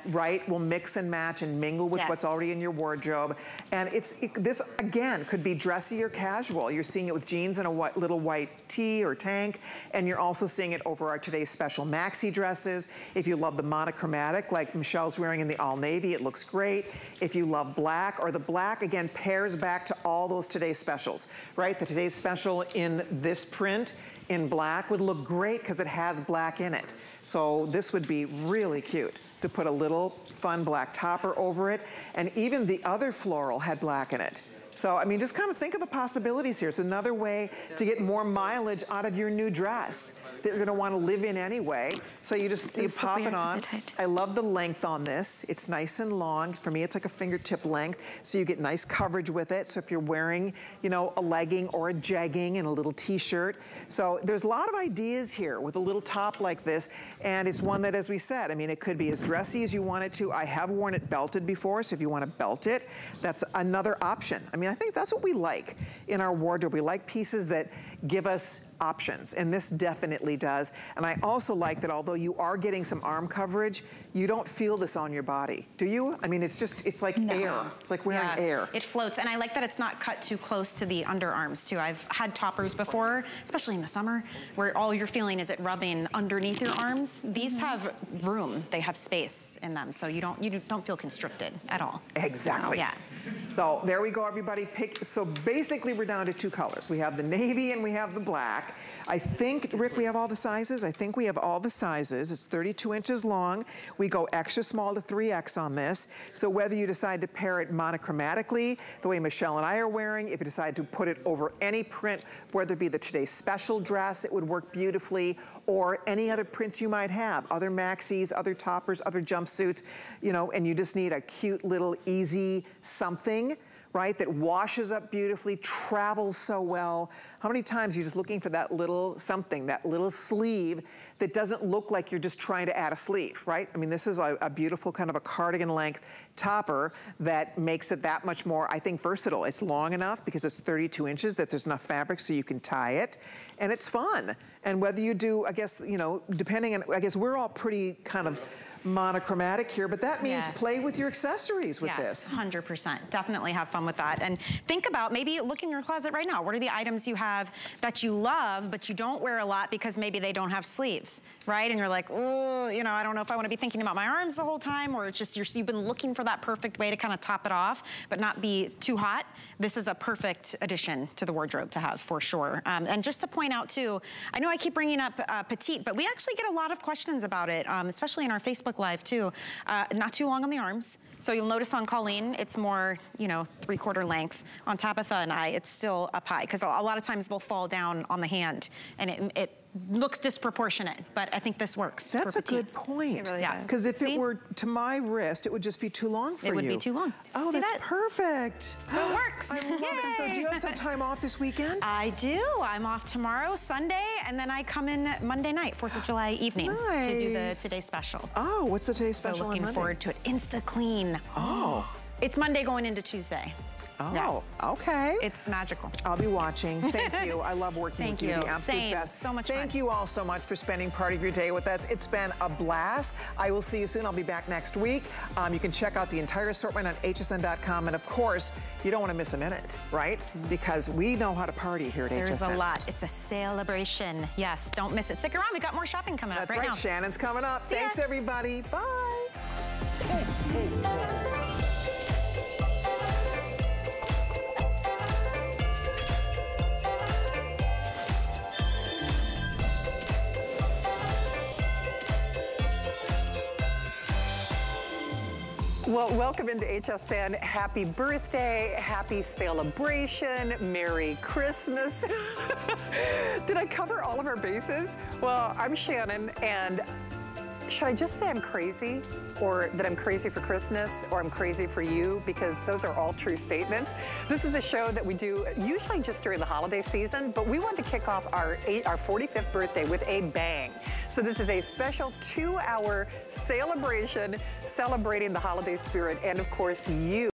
will mix and match and mingle with what's already in your wardrobe. And it's this, again, could be dressy or casual. You're seeing it with jeans and a little white tee or tank. And you're also seeing it over our today's special maxi dresses. If you love the monochromatic, like Michelle's wearing in the all navy, it looks great. If you love black, or the black, again, pairs back to all those today's specials, right? The today's special in this print in black would look great because it has black in it. So this would be really cute to put a little fun black topper over it. And even the other floral had black in it. So, I mean, just kind of think of the possibilities here. It's another way to get more mileage out of your new dress that you're gonna wanna live in anyway. So you just, you pop it on. I love the length on this. It's nice and long. For me, it's like a fingertip length. So you get nice coverage with it. So if you're wearing, you know, a legging or a jegging and a little t-shirt. So there's a lot of ideas here with a little top like this. And it's one that, as we said, I mean, it could be as dressy as you want it to. I have worn it belted before. So if you wanna belt it, that's another option. I mean, I think that's what we like in our wardrobe. We like pieces that give us options, and this definitely does. And I also like that although you are getting some arm coverage, you don't feel this on your body. Do you? I mean, it's just, it's like air. It's like wearing air. It floats, and I like that it's not cut too close to the underarms too. I've had toppers before, especially in the summer, where all you're feeling is it rubbing underneath your arms. These have room. They have space in them, so you don't feel constricted at all. Exactly. Yeah. So there we go, everybody. So basically we're down to 2 colors. We have the navy and we have the black. I think, Rick, we have all the sizes. I think we have all the sizes. It's 32 inches long. We go extra small to 3X on this. So whether you decide to pair it monochromatically, the way Michelle and I are wearing, if you decide to put it over any print, whether it be the today's special dress, it would work beautifully, or any other prints you might have, other maxis, other toppers, other jumpsuits, you know, and you just need a cute little easy something, right, that washes up beautifully, travels so well. How many times are you just looking for that little something, that little sleeve that doesn't look like you're just trying to add a sleeve, right? I mean, this is a beautiful kind of a cardigan length topper that makes it that much more, I think, versatile. It's long enough because it's 32 inches that there's enough fabric so you can tie it, and it's fun. And whether you do, I guess, you know, depending on, I guess we're all pretty kind of monochromatic here, but that means play with your accessories with this. 100%, definitely have fun with that. And think about maybe look in your closet right now. What are the items you have that you love, but you don't wear a lot because maybe they don't have sleeves, right? And you're like, oh, you know, I don't know if I want to be thinking about my arms the whole time, or it's just you've been looking for that perfect way to kind of top it off, but not be too hot. This is a perfect addition to the wardrobe to have for sure. And just to point out too, I know I keep bringing up petite, but we actually get a lot of questions about it, especially in our Facebook Live too. Not too long on the arms. So you'll notice on Colleen, it's more, you know, 3/4 length. On Tabitha and I, it's still up high, because a lot of times they'll fall down on the hand and it looks disproportionate, but I think this works. That's a good point. Really, yeah, because if it were to my wrist, it would just be too long for you. It would be too long. Oh, that's perfect. So it works. I love it. So do you have some time off this weekend? I do. I'm off tomorrow, Sunday, and then I come in Monday night, 4th of July evening, nice, to do the Today Special. Oh, what's the Today Special? So looking forward to it. Insta clean. Oh. It's Monday going into Tuesday. Oh, yeah. Okay. It's magical. I'll be watching. Thank you. I love working with you. The absolute best. So much fun. Thank you all so much for spending part of your day with us. It's been a blast. I will see you soon. I'll be back next week. You can check out the entire assortment on hsn.com. And of course, you don't want to miss a minute, right? Because we know how to party here at HSN. There's a lot. It's a celebration. Yes, don't miss it. Stick around. We've got more shopping coming up right now. That's right. Shannon's coming up. Thanks, everybody. Bye. Hey. Well, welcome into HSN. Happy birthday, happy celebration, Merry Christmas. Did I cover all of our bases? Well, I'm Shannon, and should I just say I'm crazy, or that I'm crazy for Christmas, or I'm crazy for you? Because those are all true statements. This is a show that we do usually just during the holiday season, but we wanted to kick off our 45th birthday with a bang. So this is a special 2-hour celebration, celebrating the holiday spirit, and of course you.